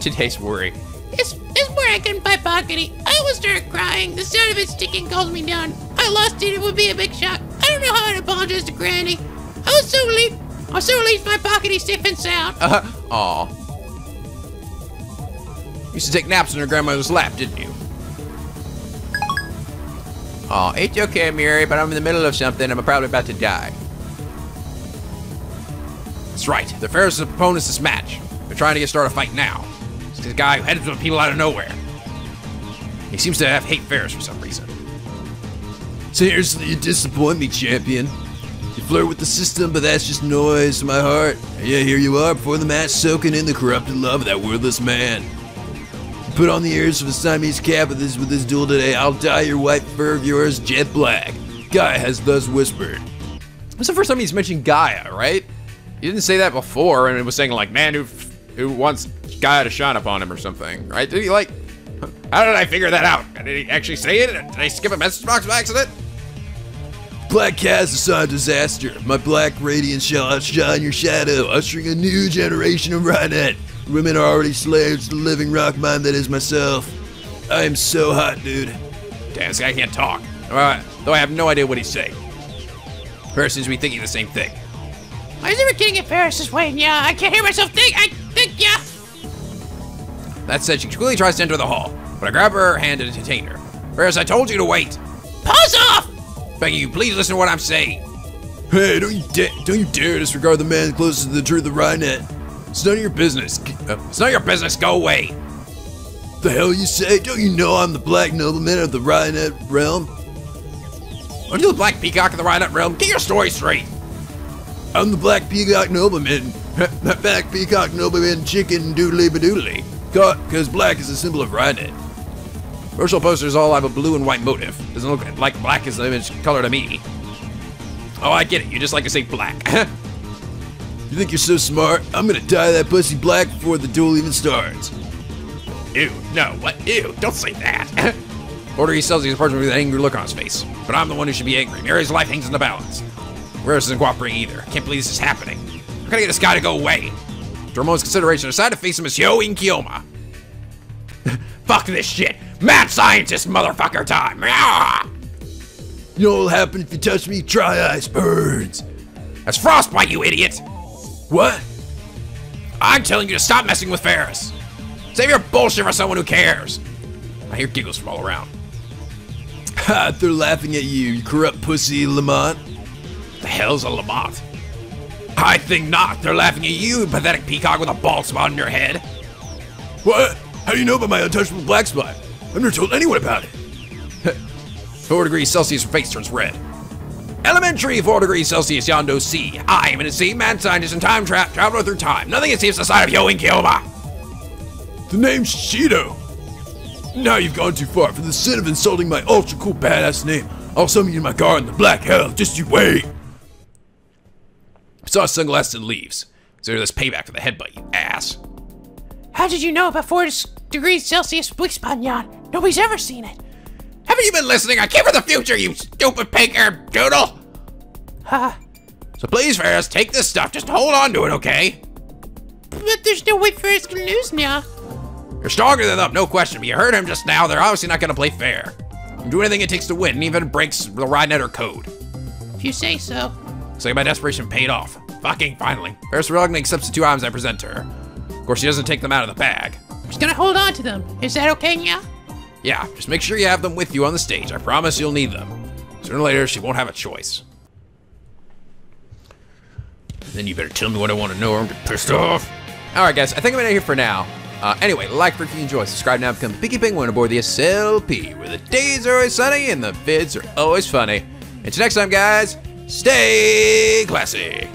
today's worry. It's it's where I can buy pockety. I will start crying. The sound of it sticking calms me down. I lost it. It would be a big shock. I don't know how I'd apologize to Granny. I was so relieved. I was so relieved my pockety stiff and sound. Uh huh. Aw. You used to take naps in her grandmother's lap, didn't you? Aw, it's okay, Mayuri, but I'm in the middle of something. I'm probably about to die. That's right. The Faris' opponents this match. They're trying to get started a fight now. It's the guy who heads with people out of nowhere. He seems to have hate Faris for some reason. Seriously, you disappoint me, champion. You flirt with the system, but that's just noise to my heart. Yeah, here you are before the match, soaking in the corrupted love of that wordless man. Put on the ears of a Siamese cat with this, with this duel today. I'll dye your white fur of yours jet black. Gaia has thus whispered. That's the first time he's mentioned Gaia, right? He didn't say that before, and it was saying like, man, who, who wants Gaia to shine upon him or something, right? Did he like? How did I figure that out? Did he actually say it? Did I skip a message box by accident? Black cast aside disaster. My black radiance shall outshine your shadow, ushering a new generation of Rai-Net. Women are already slaves to the living rock mind that is myself. I am so hot, dude. Damn, this guy can't talk. Uh, though I have no idea what he's saying. Faris seems to be thinking the same thing. Why is everything getting Faris this way? Yeah, I can't hear myself think. I think, yeah. That said, she quickly tries to enter the hall, but I grab her hand and detain her. Faris, I told you to wait. Pause off! Begging you, please listen to what I'm saying. Hey, don't you dare! Don't you dare disregard the man closest to the truth of Rai-Net. It's none of your business. It's none of your business. Go away. The hell you say? Don't you know I'm the black nobleman of the Rai-Net realm? Aren't you the Black Peacock of the Rai-Net realm? Get your story straight. I'm the Black Peacock nobleman. That Black Peacock nobleman chicken doodly badoodly. Because black is a symbol of Rai-Net. Virtual posters all have a blue and white motif. Doesn't look like black is the image color to me. Oh, I get it. You just like to say black. You think you're so smart? I'm gonna dye that pussy black before the duel even starts. Ew, no, what? Ew, don't say that. Order he sells these apartments with an angry look on his face. But I'm the one who should be angry. Mary's life hangs in the balance. Faris isn't cooperating either. Can't believe this is happening. I gotta get this guy to go away. After a moment's consideration, I decide to face him as Yo Inkioma. Fuck this shit. Mad scientist motherfucker time. You know what'll happen if you touch me? Dry ice burns. That's frostbite, you idiot. What? I'm telling you to stop messing with Faris. Save your bullshit for someone who cares. I hear giggles from all around. Ha, they're laughing at you, you corrupt pussy, Lamont. What the hell's a Lamont? I think not. They're laughing at you, you pathetic peacock with a bald spot on your head. What? How do you know about my untouchable black spot? I've never told anyone about it. Four degrees Celsius, her face turns red. Elementary four degrees Celsius Yondo C. I am an insane mad scientist and time trap traveler through time. Nothing escapes the sight of Yo Inkioma. The name's Shido. Now you've gone too far. For the sin of insulting my ultra cool badass name, I'll summon you to my guard in the black hell. Just you wait. I saw his sunglasses and leaves. Consider this payback for the headbutt, you ass. How did you know about forty degrees Celsius Blitzbanyan? Nobody's ever seen it. Haven't you been listening? I came from the future, you stupid pink-haired doodle. Ha. So please, Faris, take this stuff. Just hold on to it, okay? But there's no way Faris can lose now. You're stronger than them, no question, but you heard him just now. They're obviously not going to play fair. You do anything it takes to win, and even breaks the Rai-Netter code. If you say so. Looks like my desperation paid off. Fucking finally. Faris reluctantly accepts the two items I present to her. Of course, she doesn't take them out of the bag. I'm just going to hold on to them. Is that okay, Nya? Yeah, just make sure you have them with you on the stage. I promise you'll need them. Sooner or later, she won't have a choice. Then you better tell me what I want to know or I'm getting pissed off. Alright guys, I think I'm out of here for now. Uh, anyway, like if you enjoy, subscribe now, become Picky Penguin aboard the S L P, where the days are always sunny and the vids are always funny. Until next time guys, stay classy!